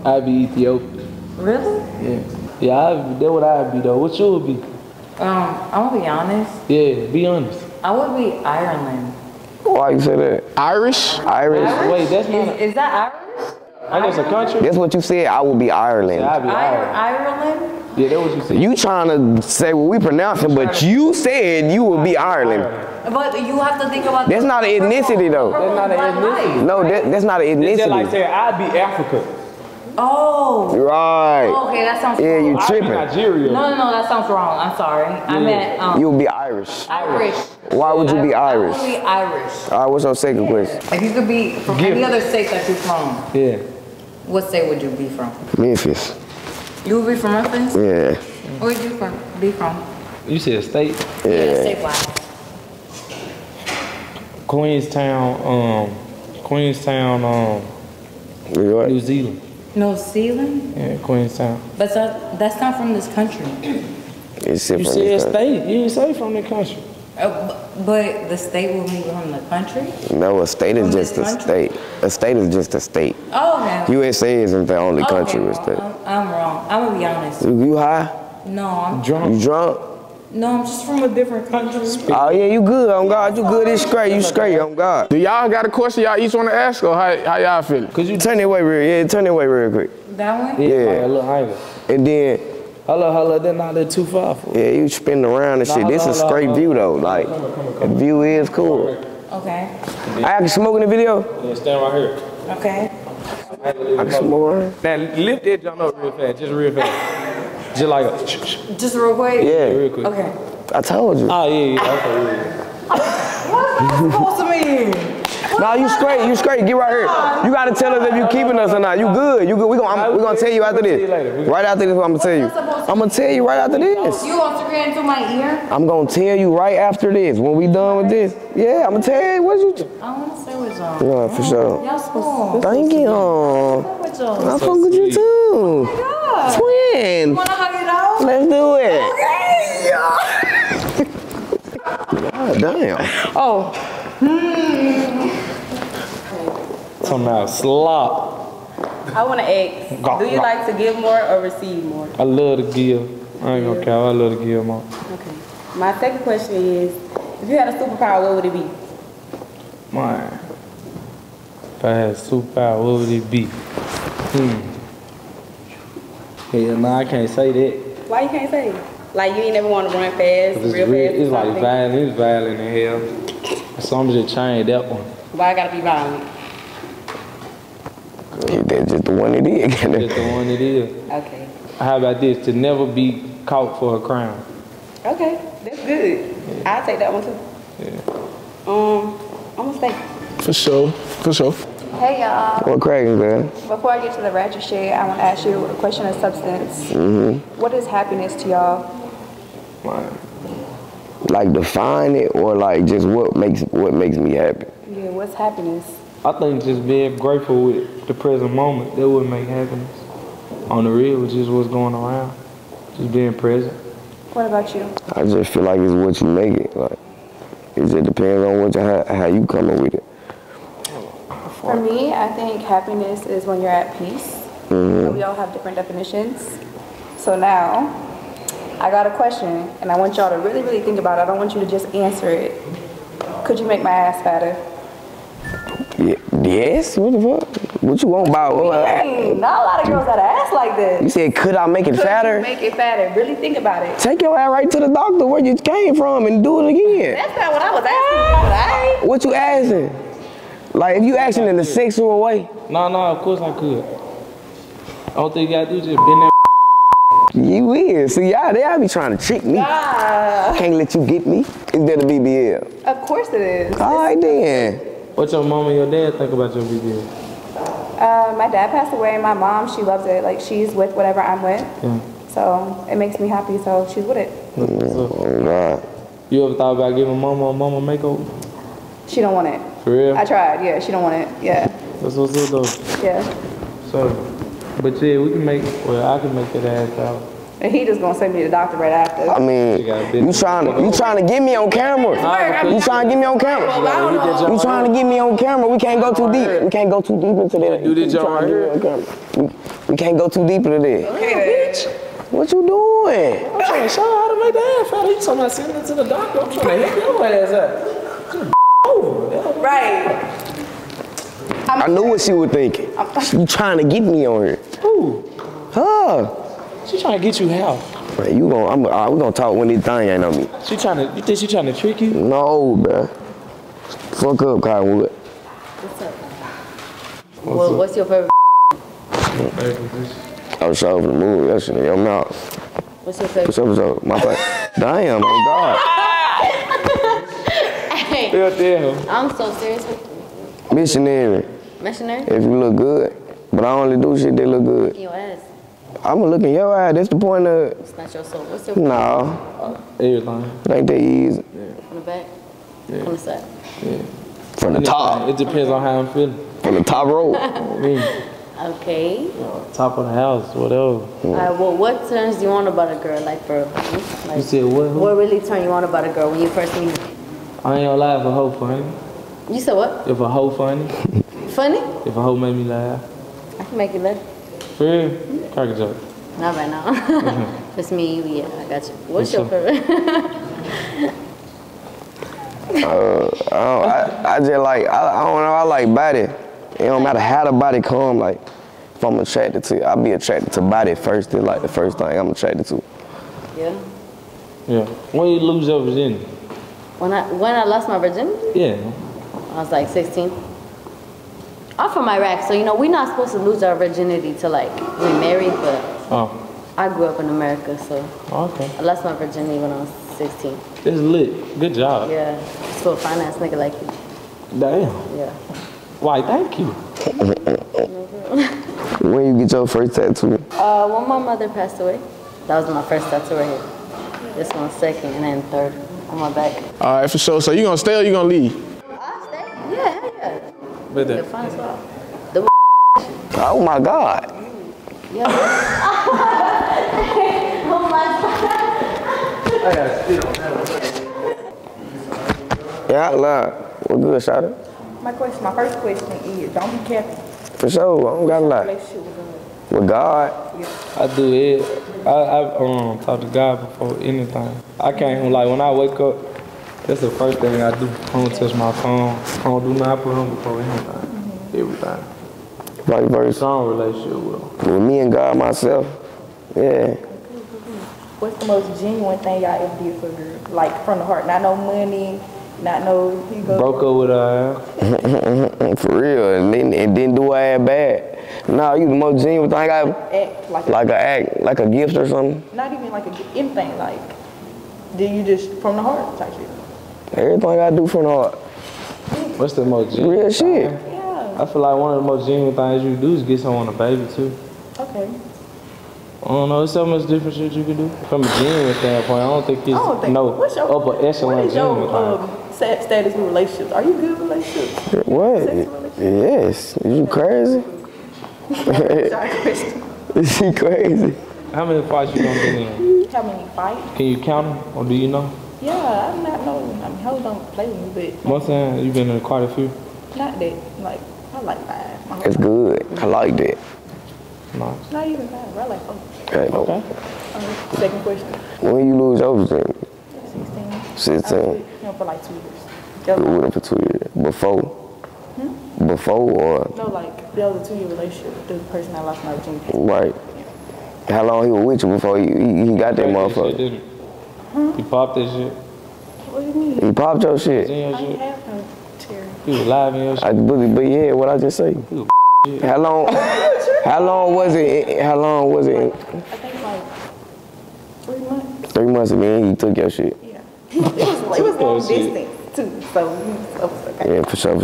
I'd be Ethiopian. Really? Yeah. Yeah, that's what I'd be though. What you would be? I'm gonna be honest. Yeah, be honest. I would be Ireland. Why you say that? Irish? Irish? Wait, that's not. Is that Irish? I know it's a country. That's what you said. I would be Ireland. Yeah, I'd be Ireland. Ireland? Yeah, that's what you said. You trying to say what we pronouncing, but you said you would be Ireland. But you have to think about that's not an ethnicity though. That's not an ethnicity. No, that's not an ethnicity. Just like saying I'd be Africa. Oh. Right. Okay, that sounds wrong. Yeah, you tripping. Nigeria. No, that sounds wrong. I'm sorry. Yeah. I meant. You'll be Irish. Irish. Why would you be Irish? I would be Irish. All right, what's your second question? If you could be from any other state that you're from, what state would you be from? Memphis. You would be from Memphis? Yeah. Where would you be from? You said a state? Yeah. State-wise. Queenstown, New Zealand. No, Zealand? Yeah, Queenstown. But that's not from this country. You said a state. You didn't say from the country. But the state will be from the country? No, a state is just a state. A state is just a state. Oh, okay. USA isn't the only country with state. I'm wrong. I'm going to be honest. You high? No, I'm drunk. You drunk? No, I'm just from a different country. Oh, yeah, you good. On God, you good. It's straight. You straight. On God. Do y'all got a question y'all each want to ask or how y'all feeling? Cause you turn it away real quick. That one? Yeah. A little higher. And then, hello, they're not that too far for. Yeah, you spin around and shit. Hello, this is straight view though. Like, come. The view is cool. Okay. I can smoke in the video? Yeah, stand right here. Okay. I can smoke. Now lift that jump up real fast, just real fast. Just like just real quick? Yeah. Real quick. Okay. I told you. Oh, yeah. What's that supposed to mean? Nah, you straight. Get right here. You got to tell us if you keeping us or not. You good. We're going to tell you after this. Right after this, I'm going to tell you. I'm going to tell you right after this. You want to get into my ear? I'm going to tell you right after this. When we done with this. Yeah, I'm going to tell you. What you do? I want to say what's on. Yeah, for sure. Y'all supposed to. Thank you. I fuck with you, too. Oh, my God. Twin. You wanna hug it out? Let's do it. Okay. God damn. Oh. Somehow slop. I wanna ask, do you like to give more or receive more? I love to give. I ain't gonna care. I love to give more. Okay. My second question is, if you had a superpower, what would it be? Mine. If I had a superpower, what would it be? Hell no, I can't say that. Why you can't say it? Like you ain't never want to run fast, real fast. It's like violent, it's violent in hell. So I'm just changed that one. Why I gotta be violent? That's just the one it is. That's the one it is. Okay. How about this? To never be caught for a crime. Okay, that's good. Yeah. I'll take that one too. Yeah. I'm gonna stay. For sure. Hey y'all. What cracking, man? Before I get to the ratchet shit, I want to ask you a question of substance. What is happiness to y'all? Like define it, or like just what makes me happy? Yeah, what's happiness? I think just being grateful with the present moment, that would make happiness. On the real, which is what's going around, just being present. What about you? I just feel like it's what you make it. Like it just depends on what how you coming with it. For me, I think happiness is when you're at peace. We all have different definitions. So now, I got a question, and I want y'all to really, really think about it. I don't want you to just answer it. Could you make my ass fatter? Yes, what the fuck? What you want about what? Not a lot of girls got an ass like that. You said, could I make it fatter? Make it fatter. Really think about it. Take your ass right to the doctor where you came from and do it again. That's not what I was asking. What you asking? Like, if you asking in a sexual way? No, of course I could. All thing you gotta do is just bend that. You is. See, y'all, they be trying to trick me. Nah. Can't let you get me. It's better BBL. Of course it is. All right, then. What your mom and your dad think about your BBL? My dad passed away. My mom, she loves it. Like, she's with whatever I'm with. Yeah. So, it makes me happy, so she's with it. Oh, God. You ever thought about giving mama a mama makeover? She don't want it. For real? I tried, yeah. She don't want it, yeah. That's what's up, though. Yeah. So, but yeah, we can make, well, I can make that ass out. And he just gonna send me to the doctor right after. I mean, you trying to get me on camera. You trying to get me on camera. You trying to get me on camera. We can't go too deep. We can't go too deep into that. Do this job right here. We can't go too deep into that. Okay, bitch. What you doing? I'm trying to show her how to make the ass out. You talking about sending it to the doctor. I'm trying to hit your ass up. Right. I knew what she was thinking. You trying to get me on here. Who? Huh? She trying to get you how? Man, you gon' we gonna talk when this thing ain't on me. She trying to, you think she trying to trick you? No, bruh. Fuck up, Cottonwood. What's up? What's your favorite? I was over the mood yesterday. Your mouth. What's your favorite? What's up? My favorite. Damn, oh God. Hey. Damn. I'm so serious with you. Missionary. Missionary? If you look good. But I only do shit that look good. Your ass. I'ma look in your eye. That's the point of... It's not your soul. What's your point? No. Everything. It ain't that easy. Yeah. From the back? Yeah. From the side? Yeah. From the top. It depends on how I'm feeling. From the top rope. Okay. Top of the house, whatever. Alright, well, what turns you on about a girl? Like, for like, you said what? What really turns you on about a girl when you first meet her? I ain't gonna lie, if a hoe funny. You said what? If a hoe funny. Funny? If a hoe made me laugh. I can make you laugh. For real? Crack a joke. Not right now. It's me, yeah, I got you. What's your favorite? I just like, I don't know, I like body. It don't matter how the body come, like, if I'm attracted to, I'll be attracted to body first. It's like the first thing I'm attracted to. Yeah? Yeah. When you lose your virginity? When I lost my virginity? Yeah. I was like 16. I'm from Iraq, so you know, we're not supposed to lose our virginity till like we married, but I grew up in America, so I lost my virginity when I was 16. It's lit. Good job. Yeah. So a fine ass nigga like you. Damn. Yeah. Why, thank you. When you get your first tattoo? When my mother passed away. That was my first tattoo right here. This one's second and then third on my back. All right, for sure. So you gonna stay or you gonna leave? Yeah. With that. The oh my God. Yeah. Oh my God. I gotta spit on that. Yeah, I lied. Well, good, Shada. My first question is, don't be careful. For sure, I don't gotta lie. With God? Yeah. I do it. I've talked to God before anything. I can't even, like, when I wake up, that's the first thing I do. I don't touch my phone. I don't do nothing. I put him before anything. Everything. Like verse song relationship with me and God, myself. Yeah. What's the most genuine thing y'all ever did for a girl? Like from the heart, not no money, not no. Broke up with her. For real, and didn't do her ass bad. Nah, you the most genuine thing I ever. Act like a act, like a gift or something. Not even like a anything. Like, did you just from the heart type shit? Everything I do from the heart. What's the most genuine real shit? Yeah. I feel like one of the most genuine things you do is get someone a baby too. Okay. I don't know, there's so much different shit you can do. From a genuine standpoint, I don't think it's upper echelon. What is your status in relationships? Are you good in relationships? What? Relationships? Yes. Is you crazy? Is she crazy? How many fights you gonna get in? How many fights? Can you count them or do you know? Yeah, I'm not knowing. I mean, hoes don't play with me, but... Most times, you've been in quite a few? Not that. Like, I like five. That's good. I like that. Nice. Not even five. I like four. Okay. Second question. When you lose your virginity? 16. I was with him for like 2 years. You were with him for 2 years. Before? Before or? No, like, that was a 2-year relationship with the person I lost my virginity. Right. How long he was with you before he got that motherfucker? Shit, he popped that shit. What do you mean? He popped your shit. I didn't have no tear. He was live in your shit. But yeah, what I just say. How long? How long was it? How long was it? I think like 3 months. 3 months, man. He took your shit. Yeah. It was long distance too, so okay. Yeah, for sure.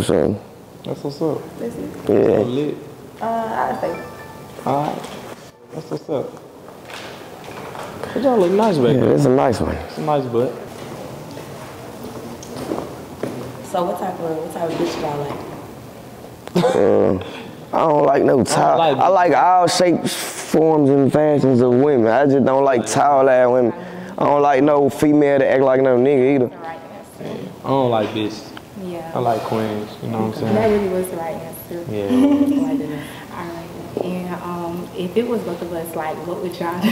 That's what's up. That's it. Yeah. So lit. I'd say. All right. That's what's up. It don't look nice back there. It's a nice one. It's a nice butt. So what type of bitch y'all like? I don't like no tall. I like all shapes, forms, and fashions of women. I just don't like tall-ass women. I don't like no female that act like no nigga either. I don't like bitches. Yeah. I like queens. You know what I'm saying? That really was the right answer. Yeah. All right. And if it was both of us, like, what would y'all do?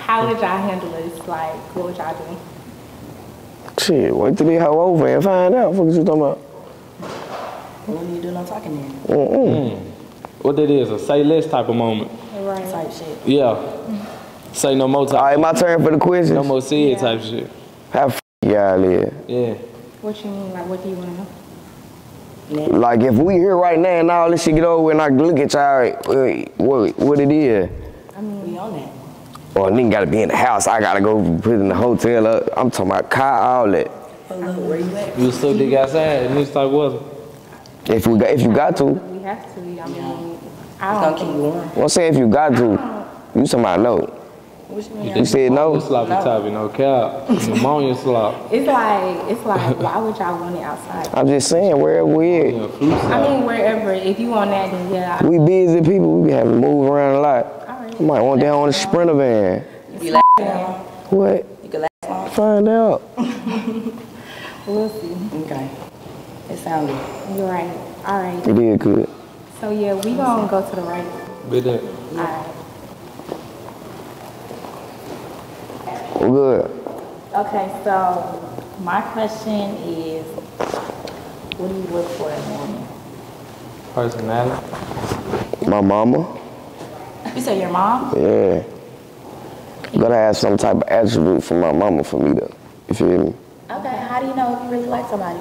How would y'all handle this? Like, what would y'all do? Shit, wait till they hoe over and find out. What the fuck you talking about? What do you do? No talking there. What that is? A say less type of moment. Right. Type shit. Yeah. Say no more type. All right, my turn for the quizzes. No more say it type shit. How f y'all live? Yeah. What you mean? Like, what do you want to know? Like, if we here right now and all this shit get over with and I look at y'all, what it is? I mean, we on that. Oh, a nigga gotta be in the house. I gotta go put in the hotel up. I'm talking about car, all that. But look, where you at? You still dig outside and this type was If you got to. We have to. I mean, I don't keep going. Well, say if you got to, you somebody know. You said no. It's sloppy top, you know, cap. Pneumonia slop. It's like, why would y'all want it outside? I'm just saying, wherever we're at. I mean, wherever. If you want that, then yeah. We busy people. We be having to move around a lot. All right. You might want that on a Sprinter van. You last long. What? You can last long. Find out. We'll see. Okay. It sounded good. You're right. All right. It did good. So, yeah, we going to go to the right. Be there. All right. We're good. Okay, so my question is, what do you look for in a woman? Personality. My mama. You said your mom? Yeah. You got to have some type of attribute from my mama for me to, you feel me? Okay, how do you know if you really like somebody?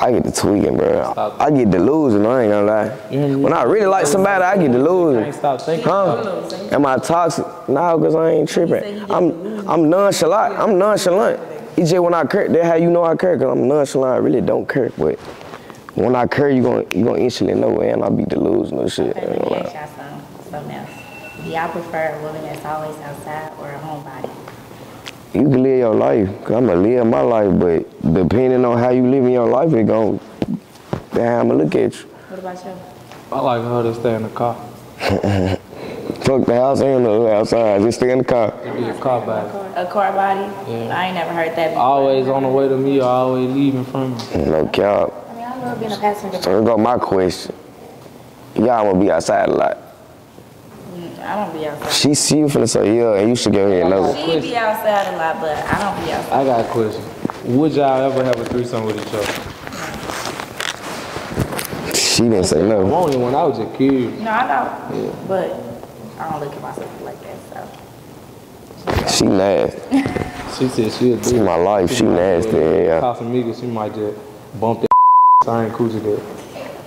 I get the tweaking, bro. I get delusional, I ain't gonna lie. When I really like somebody, I get delusional. Huh? Am I toxic? Nah, because I ain't tripping. I'm nonchalant. I'm nonchalant. It's just when I care, that's how you know I care, because I'm nonchalant. I really don't care. But when I care, you gonna instantly know, and I'll be delusional shit. Okay, let me ask y'all something else. Do y'all prefer a woman that's always outside or a homebody? You can live your life, cause I'ma live my life, but depending on how you live in your life, it gon' I'ma look at you. What about you? I like her to stay in the car. Fuck the house and the outside, just stay in the car. It'd be a car body. A car body? Yeah. I ain't never heard that before. Always on the way to me, or always leaving from me. No cap. I mean, I love being a passenger. So here go my question. Y'all gonna be outside a lot. I don't be outside. She finna say, yeah, and you should go ahead and know. She be outside a lot, but I don't be outside. I got a question. Would y'all ever have a threesome with each other? She didn't say no. I'm only when I was just curious. No, I know. Yeah. But I don't look at myself like that, so. She nasty. She said she'll do it. In my life, she nasty, yeah. Casamigo, she might just bump that sign coochie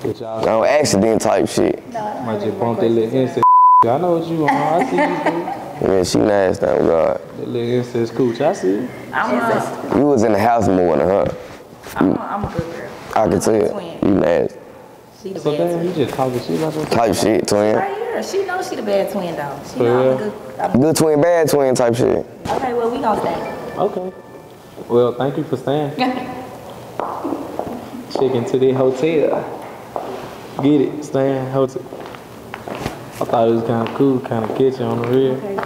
that y'all. No, accident type shit. No, I might just bump that little insect. I know what you want. I see you. Yeah, she nasty. Oh God. That little incest cooch. I see you. You was in the house more than her. I'm a good girl. I can tell. You nasty. She the bad twin. You just talking shit about yourself. Type shit, twin. Right here. She knows she the bad twin, though. She knows I'm a good twin, bad twin type shit. Okay, well, we gonna stay. Okay. Well, thank you for staying. Chicken to the hotel. Get it. Staying hotel. I thought it was kind of cool, kind of catchy on the real. Okay, so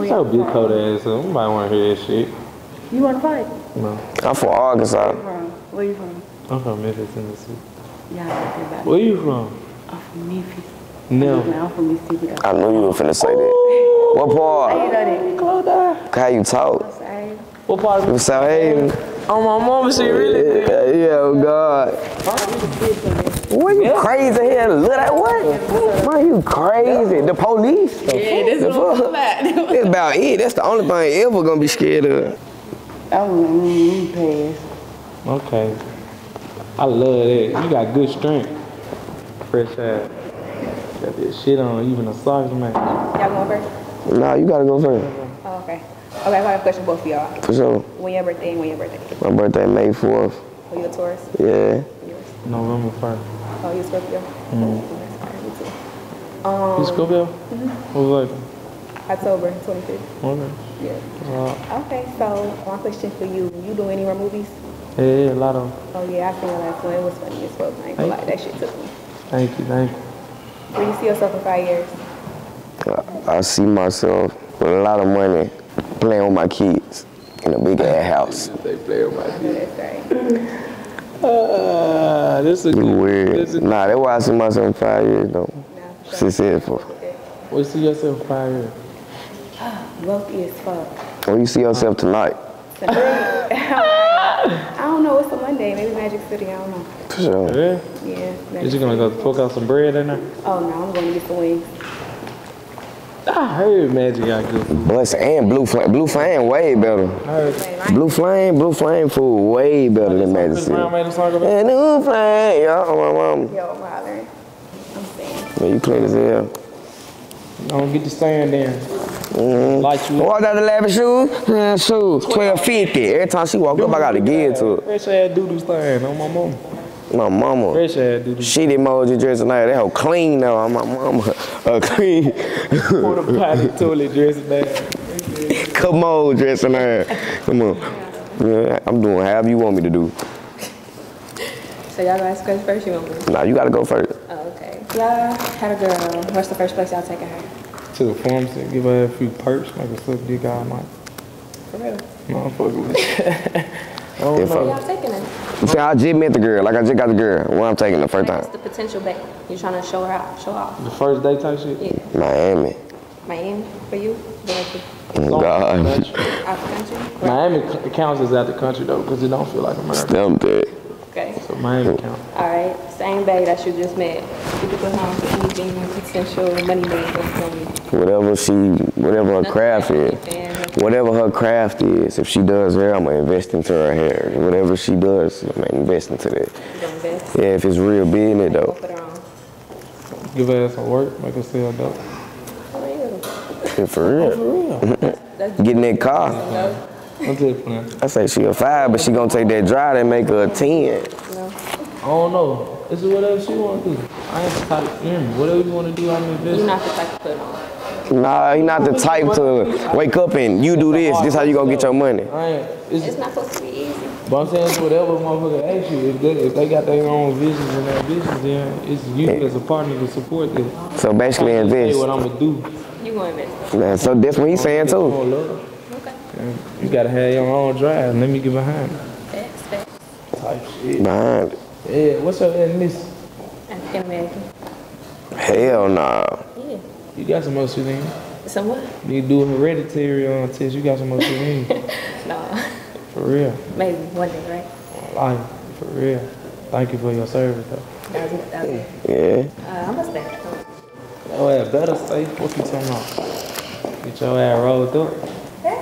she's so big cold ass, so nobody want to hear that shit. You want to fight? No. I'm from Arkansas. Where you from? I'm from Memphis, Tennessee. Yeah. Where you from? I'm from Memphis. No. I'm from Mississippi. I knew you were finna say that. What part? How you know that? How you talk? What part? What's up, hey? Oh, my mama, she really did. Yeah, God. What, you crazy here? Look at what? Man, you crazy. The police. Yeah, this is what I'm about. That's about it. That's the only thing I ever gonna be scared of. I'm pass. Okay. I love that. You got good strength. Fresh ass. Got that shit on, even a socks, man. Y'all going first? Nah, you gotta go first. Oh, okay. Okay, I got a question for both of y'all. For sure. When your birthday and when your birthday? My birthday, May 4th. Are you a Taurus? Yeah. Yours? November 1st. Oh, you a Scorpio? Mm-hmm. You Scorpio? Mm-hmm. What was it? October 25th. Okay. Yeah. Okay, so my question for you, you do any more movies? Yeah, a lot of them. Oh yeah, I seen the last one. It was funny as fuck. I ain't gonna lie, that shit took me. Thank you, thank you. Where you see yourself in 5 years? I see myself with a lot of money playing with my kids in a big ass house. They play with my kids. That's right. This is weird. This is nah, that's why I see myself in 5 years though. Nah, successful. Where you see yourself in 5 years? Wealthy as fuck. Where you see yourself tonight? I don't know, it's a Monday, maybe Magic City, I don't know. For sure. Yeah? Yeah. Is you gonna go poke out some bread in there? Oh no, I'm gonna get the wings. I heard Magic got good food. Listen, and Blue Flame. Blue Flame way better. I heard. Blue Flame food way better than Magic City. And Blue Flame, y'all. Yo, I'm hollering. I'm saying. Yeah, you clean as hell. I don't get the sand there. Mm-hmm. Oh, I got the lavish shoes? Yeah, shoes. $12.50. Every time she walk up, I got to give to her. Fresh ass doo-doo stain on my mama. My mama. Fresh ass doo-doo. She did emoji dress tonight. That hoe clean though on my mama. Clean. Put a potty toilet dress tonight. Come on, dress tonight. Come on. Yeah, I'm doing however you want me to do. So y'all gonna ask questions first, you want me? Nah, you gotta go first. Oh, okay. Y'all had a girl. What's the first place y'all taking her? To the pharmacy, give her a few perks, make her suck dick all night. For real? No, fuck with me. I don't know. Where y'all taking her? See, I just met the girl. Like, I just got the girl. Where I'm taking the first time. What's the potential back? You trying to show her out, show off. The first date type shit? Yeah. Miami. Miami for you? Oh, God. Out the country? Miami counts as out the country, though, because it don't feel like America. Stump it. Okay. So Miami counts. All right. Same babe that you just met. You could go home for anything potential money making. Whatever her craft is. Whatever her craft is. If she does hair, I'm going to invest into her hair. Whatever she does, I'm going to invest into that. Invest? Yeah, if it's real business, though. Give her some work, make her sell dope. For real. Yeah, for real. Oh, for real. That's getting that car. I say she a 5, but she going to take that drive and make her a 10. No. I don't know. This is whatever she want to do. I ain't the type to whatever you want to do, I'm going to invest. You're not the type to put on. Nah, he not the type to wake up and you do this. This how you gonna get your money. It's not supposed to be easy. But I'm saying whatever motherfucker asks you, if they got their own visions and their business, then it's you as a partner to support them. So basically invest. What I'm gonna do. You gonna invest. Yeah, so that's what he's saying too. Okay. You gotta have your own drive. Let me get behind it. Facts. Type shit. Behind it. Yeah, what's your ethnicity? African American. Hell nah. You got some more shit in you. Some what? You do a hereditary on test. You got some more shit in you. No. For real. Maybe one day, right? Life. For real. Thank you for your service, though. That was yeah. I'm gonna stay. Your ass better stay. What you talking about? Get your ass rolled up. Hey.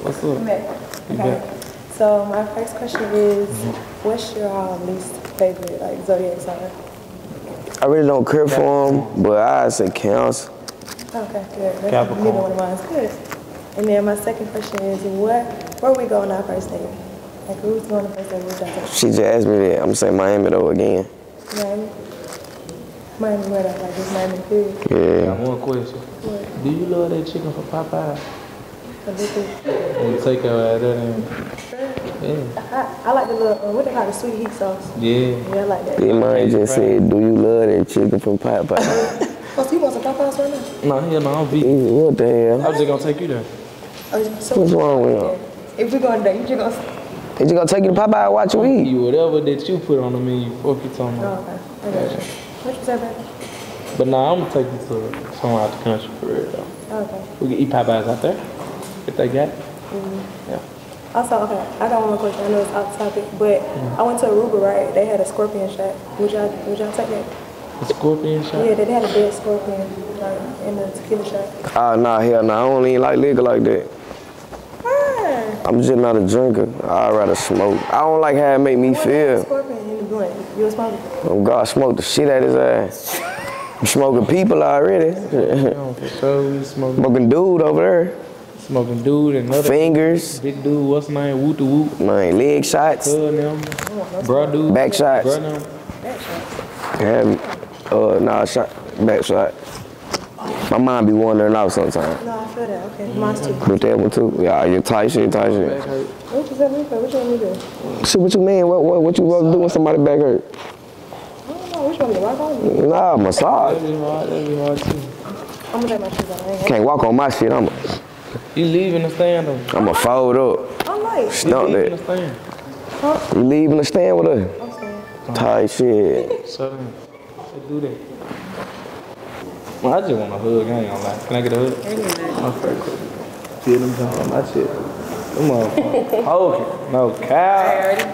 What's up? I'm back. You okay. Back. So my first question is, what's your least favorite like zodiac sign? I really don't care for them, but I say Cancer. Okay, good. That's neither one of mine is good. And then my second question is, where we going on our first date? Like, who's going on the first date? Who's that? She just asked me that. I'm gonna say Miami though again. Miami? Miami, where that? Like, it's Miami food. Yeah. I got one question. What? Do you love that chicken from Popeyes? I do too. You take her out there and... Yeah. I like the little, what they call the sweet heat sauce. Yeah. Yeah, I like that. Your mine just said, do you love that chicken from Popeyes? Oh, so you want some Popeyes right now? Nah, hell no, I'm vegan. What the hell? I'm just gonna take you there. Oh, so what's wrong with y'all? If we going there, you just gonna... They just gonna take you to Popeyes and watch you eat. You whatever that you put on the menu, fuck you talking about. Oh, okay. I got you. What you say about that? But nah, I'm gonna take you to somewhere out the country for real though. Okay. We can eat Popeyes out there, if they got it. Mm-hmm. Yeah. Also, okay, I got one more question. I know it's off topic, but I went to Aruba, right? They had a scorpion shot. Would y'all take that? A scorpion shot? Yeah, they had a dead scorpion in the tequila shot. Nah, hell no. I don't even like liquor like that. I'm just not a drinker. I'd rather smoke. I don't like how it make me feel. Scorpion in the blunt. You a smoker? Oh, God, smoked the shit out his ass. I'm smoking people already. Smoking dude over there. Smoking dude and other fingers. Big dude, what's his name? Woot to woot. Man, leg shots. Bro, dude. Back shots. Back shots. And, nah, shot. Back shot. My mind be wandering out sometimes. No, I feel that. Okay, mine's too. With that one too? Yeah, you're tight shit, tight shit. What you said me for? What you want me to do? Shit, what you mean? What you want to do when somebody back hurt? I don't know. What you want me to walk on? Nah, massage. That'd be hard. That'd be hard too. I'm gonna take my shoes off. Can't walk on my shit. I'm a... You leaving the stand though? I'm gonna fold up. I'm like... Stump that. You leaving the stand? Huh? You leaving the stand with us? I'm staying. Tight shit. So, do that. Well, I just want a hug, I ain't gonna lie. Can I get a hug? My first. Feel them down on my shit. Come on. Okay. No cow. Already?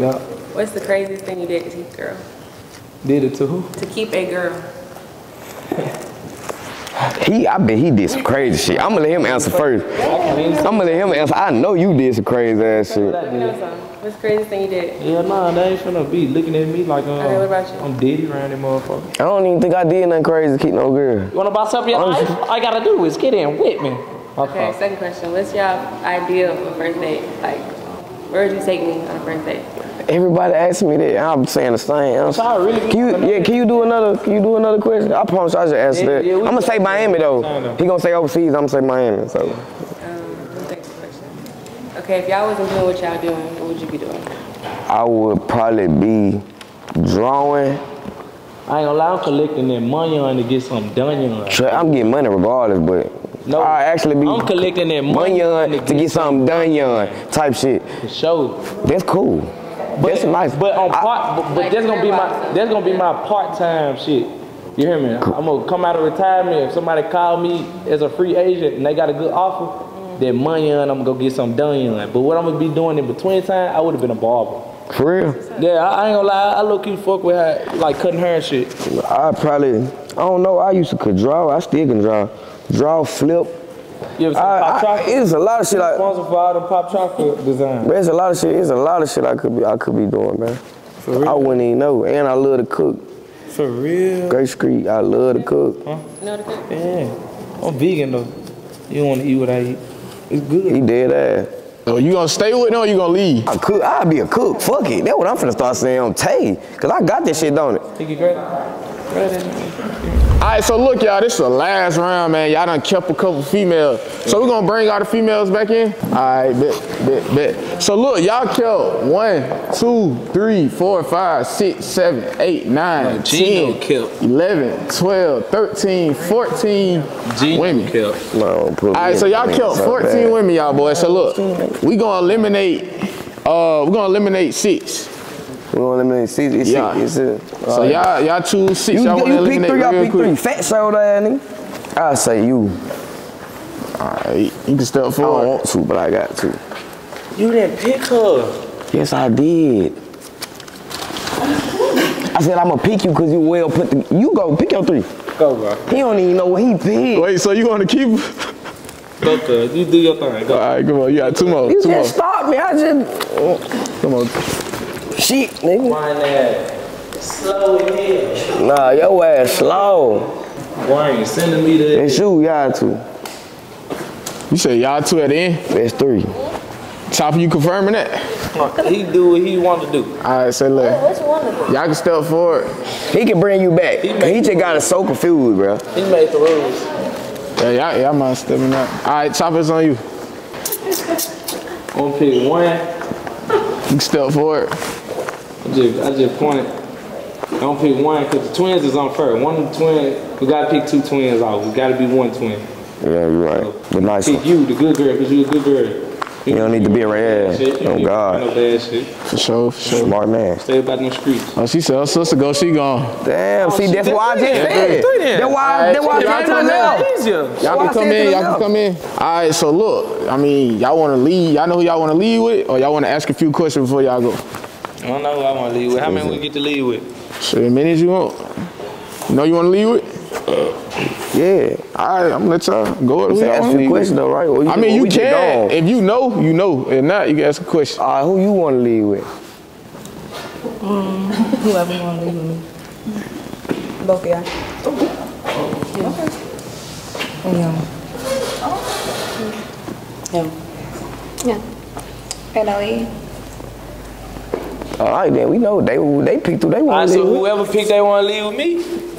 No. What's the craziest thing you did to keep a girl? Did it to who? To keep a girl. I bet he did some crazy shit. I'm gonna let him answer first. I'm gonna let him answer. I know you did some crazy ass shit. What's the craziest thing you did? Yeah, nah, they ain't finna be looking at me like okay, what about you? I'm Diddy around that motherfucker. I don't even think I did nothing crazy to keep no girl. You wanna buy something in your life? All you gotta do is get in with me. Okay, second question. What's y'all idea of a first date? Like, where would you take me on a first date? Everybody asks me that. I'm saying the same. I'm sorry, really? Can you do another question? I promise I should answer that. Yeah, I'm gonna say Miami though. He gonna say overseas. I'm gonna say Miami. So. Okay, if y'all wasn't doing what y'all doing, what would you be doing? I would probably be drawing. I ain't gonna lie, I'm collecting that money on to get something done. I'm getting money regardless, but no, I actually be. I'm collecting that money on to get something done, type shit. For sure. That's cool. But that's nice. But on but that's gonna be my part-time shit. You hear me? Cool. I'm gonna come out of retirement. If somebody called me as a free agent and they got a good offer, that money on, I'm gonna go get something done. But what I'm gonna be doing in between time, I would have been a barber. For real? Yeah, I ain't gonna lie. I low-key fuck with her, like cutting hair and shit. I don't know. I used to could draw. I still can draw. Draw, flip. You ever seen Pop Chocolate? It's a lot of shit. I'm responsible for all the Pop Chocolate design. There's a lot of shit. It's a lot of shit I could be doing, man. For real? I wouldn't even know. And I love to cook. For real? Grace Creek, I love to cook. Huh? You know to cook? Yeah. I'm vegan though. You don't want to eat what I eat. It's good. He dead ass. So you gonna stay with him or you gonna leave? I'll be a cook. Fuck it. That's what I'm finna start saying on Tay. Cause I got this shit, don't it? Think you great? Alright, so look y'all, this is the last round, man. Y'all done kept a couple females. So we're gonna bring all the females back in? Alright, bet. So look, y'all kept 1, 2, 3, 4, 5, 6, 7, 8, 9, Gino 10, kept. 11, 12, 13, 14 Gino women. Kept. No, alright, so y'all kept 14 bad. Women, y'all boys. So look, we gonna eliminate 6. We gonna eliminate 6. It's yeah. 6. It's 6. So y'all choose 6. Y'all wanna eliminate 3. Y'all pick 3. Fat shoulder ass nigga. I'll say you. Alright, you can step forward. I don't want to, but I got to. You didn't pick her. Yes, I did. I said I'ma pick you cause you well put the. You go pick your 3. Go, bro. He don't even know what he picked. Wait, so you wanna keep? Go, cuz. You do your thing. Go. Alright, come on. You got 2 more. You just stopped me. I just. Oh, come on. Shit, nigga. Wine ass. Slow in here. Nah, your ass slow. Wine, sending me to. It's you, y'all 2. You say y'all 2 at the end? That's 3. Chopper, you confirming that? He do what he want to do. All right, so look. What you want to do? Y'all can step forward. He can bring you back. He just got us so confused, bro. He made the rules. Yeah, y'all mind stepping up. All right, Chopper, it's on you. I'm gonna pick 1. You can step forward. I just pointed. I don't pick 1 because the twins is on first. One twin, we gotta pick 2 twins off. We gotta be 1 twin. Yeah, you're right. So the nice pick one. You, the good girl, because you a good girl. You don't need to be around here. Oh, God. No bad shit. For sure, for sure. Smart man. Stay about them streets. Oh, she said her sister go, she gone. Damn, see, that's why I just said. That's why y'all come in. Y'all can come in, y'all can come in. All right, so look, I mean, y'all want to leave. Y'all know who y'all want to leave with? Or y'all want to ask a few questions before y'all go? I don't know who I want to leave with. How many we get to leave with? So as many as you want. You know you want to leave with? Yeah. All right, I'm going to let y'all go up. You can ask a question though, right? I mean, you can. If you know, you know. If not, you can ask a question. All right, who you want to leave with? Whoever you want to leave with me. Both of y'all. Okay. Yeah. And L.E. All right, then we know they picked who they want to leave with. Whoever picked they want to leave with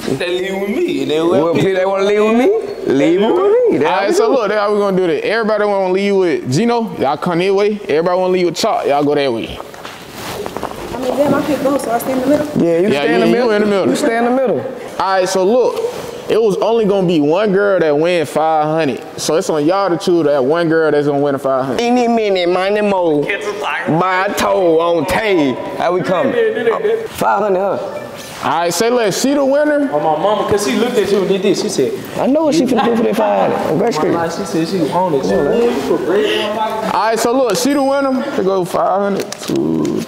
me, they leave with me. And then whoever picked they want to leave with me, leave with me. All right, so look, that's how we gonna do this. Everybody want to leave with Gino, y'all come that way. Everybody want to leave with Chop, y'all go that way. I mean, damn, I picked both, so I stay in the middle. Yeah, you stay in the middle. You in the middle. You stay in the middle. All right, so look, it was only gonna be one girl that win 500. So it's on y'all to choose that one girl that's gonna win a 500. Any minute, money more. My toe on tape. How we coming? 500, huh? All right, say less. She the winner? Oh, my mama, because she looked at you and did this. She said, I know what she finna do for that 500. On Grey Street. She said she was on it. All right, so look, she the winner. They go 500, 2,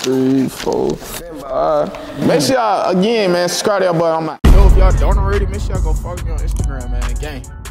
3, 4, 5. Make sure y'all, again, man, subscribe to that boy. I'm out. If y'all don't already, make sure y'all go follow me on Instagram, man. Gang.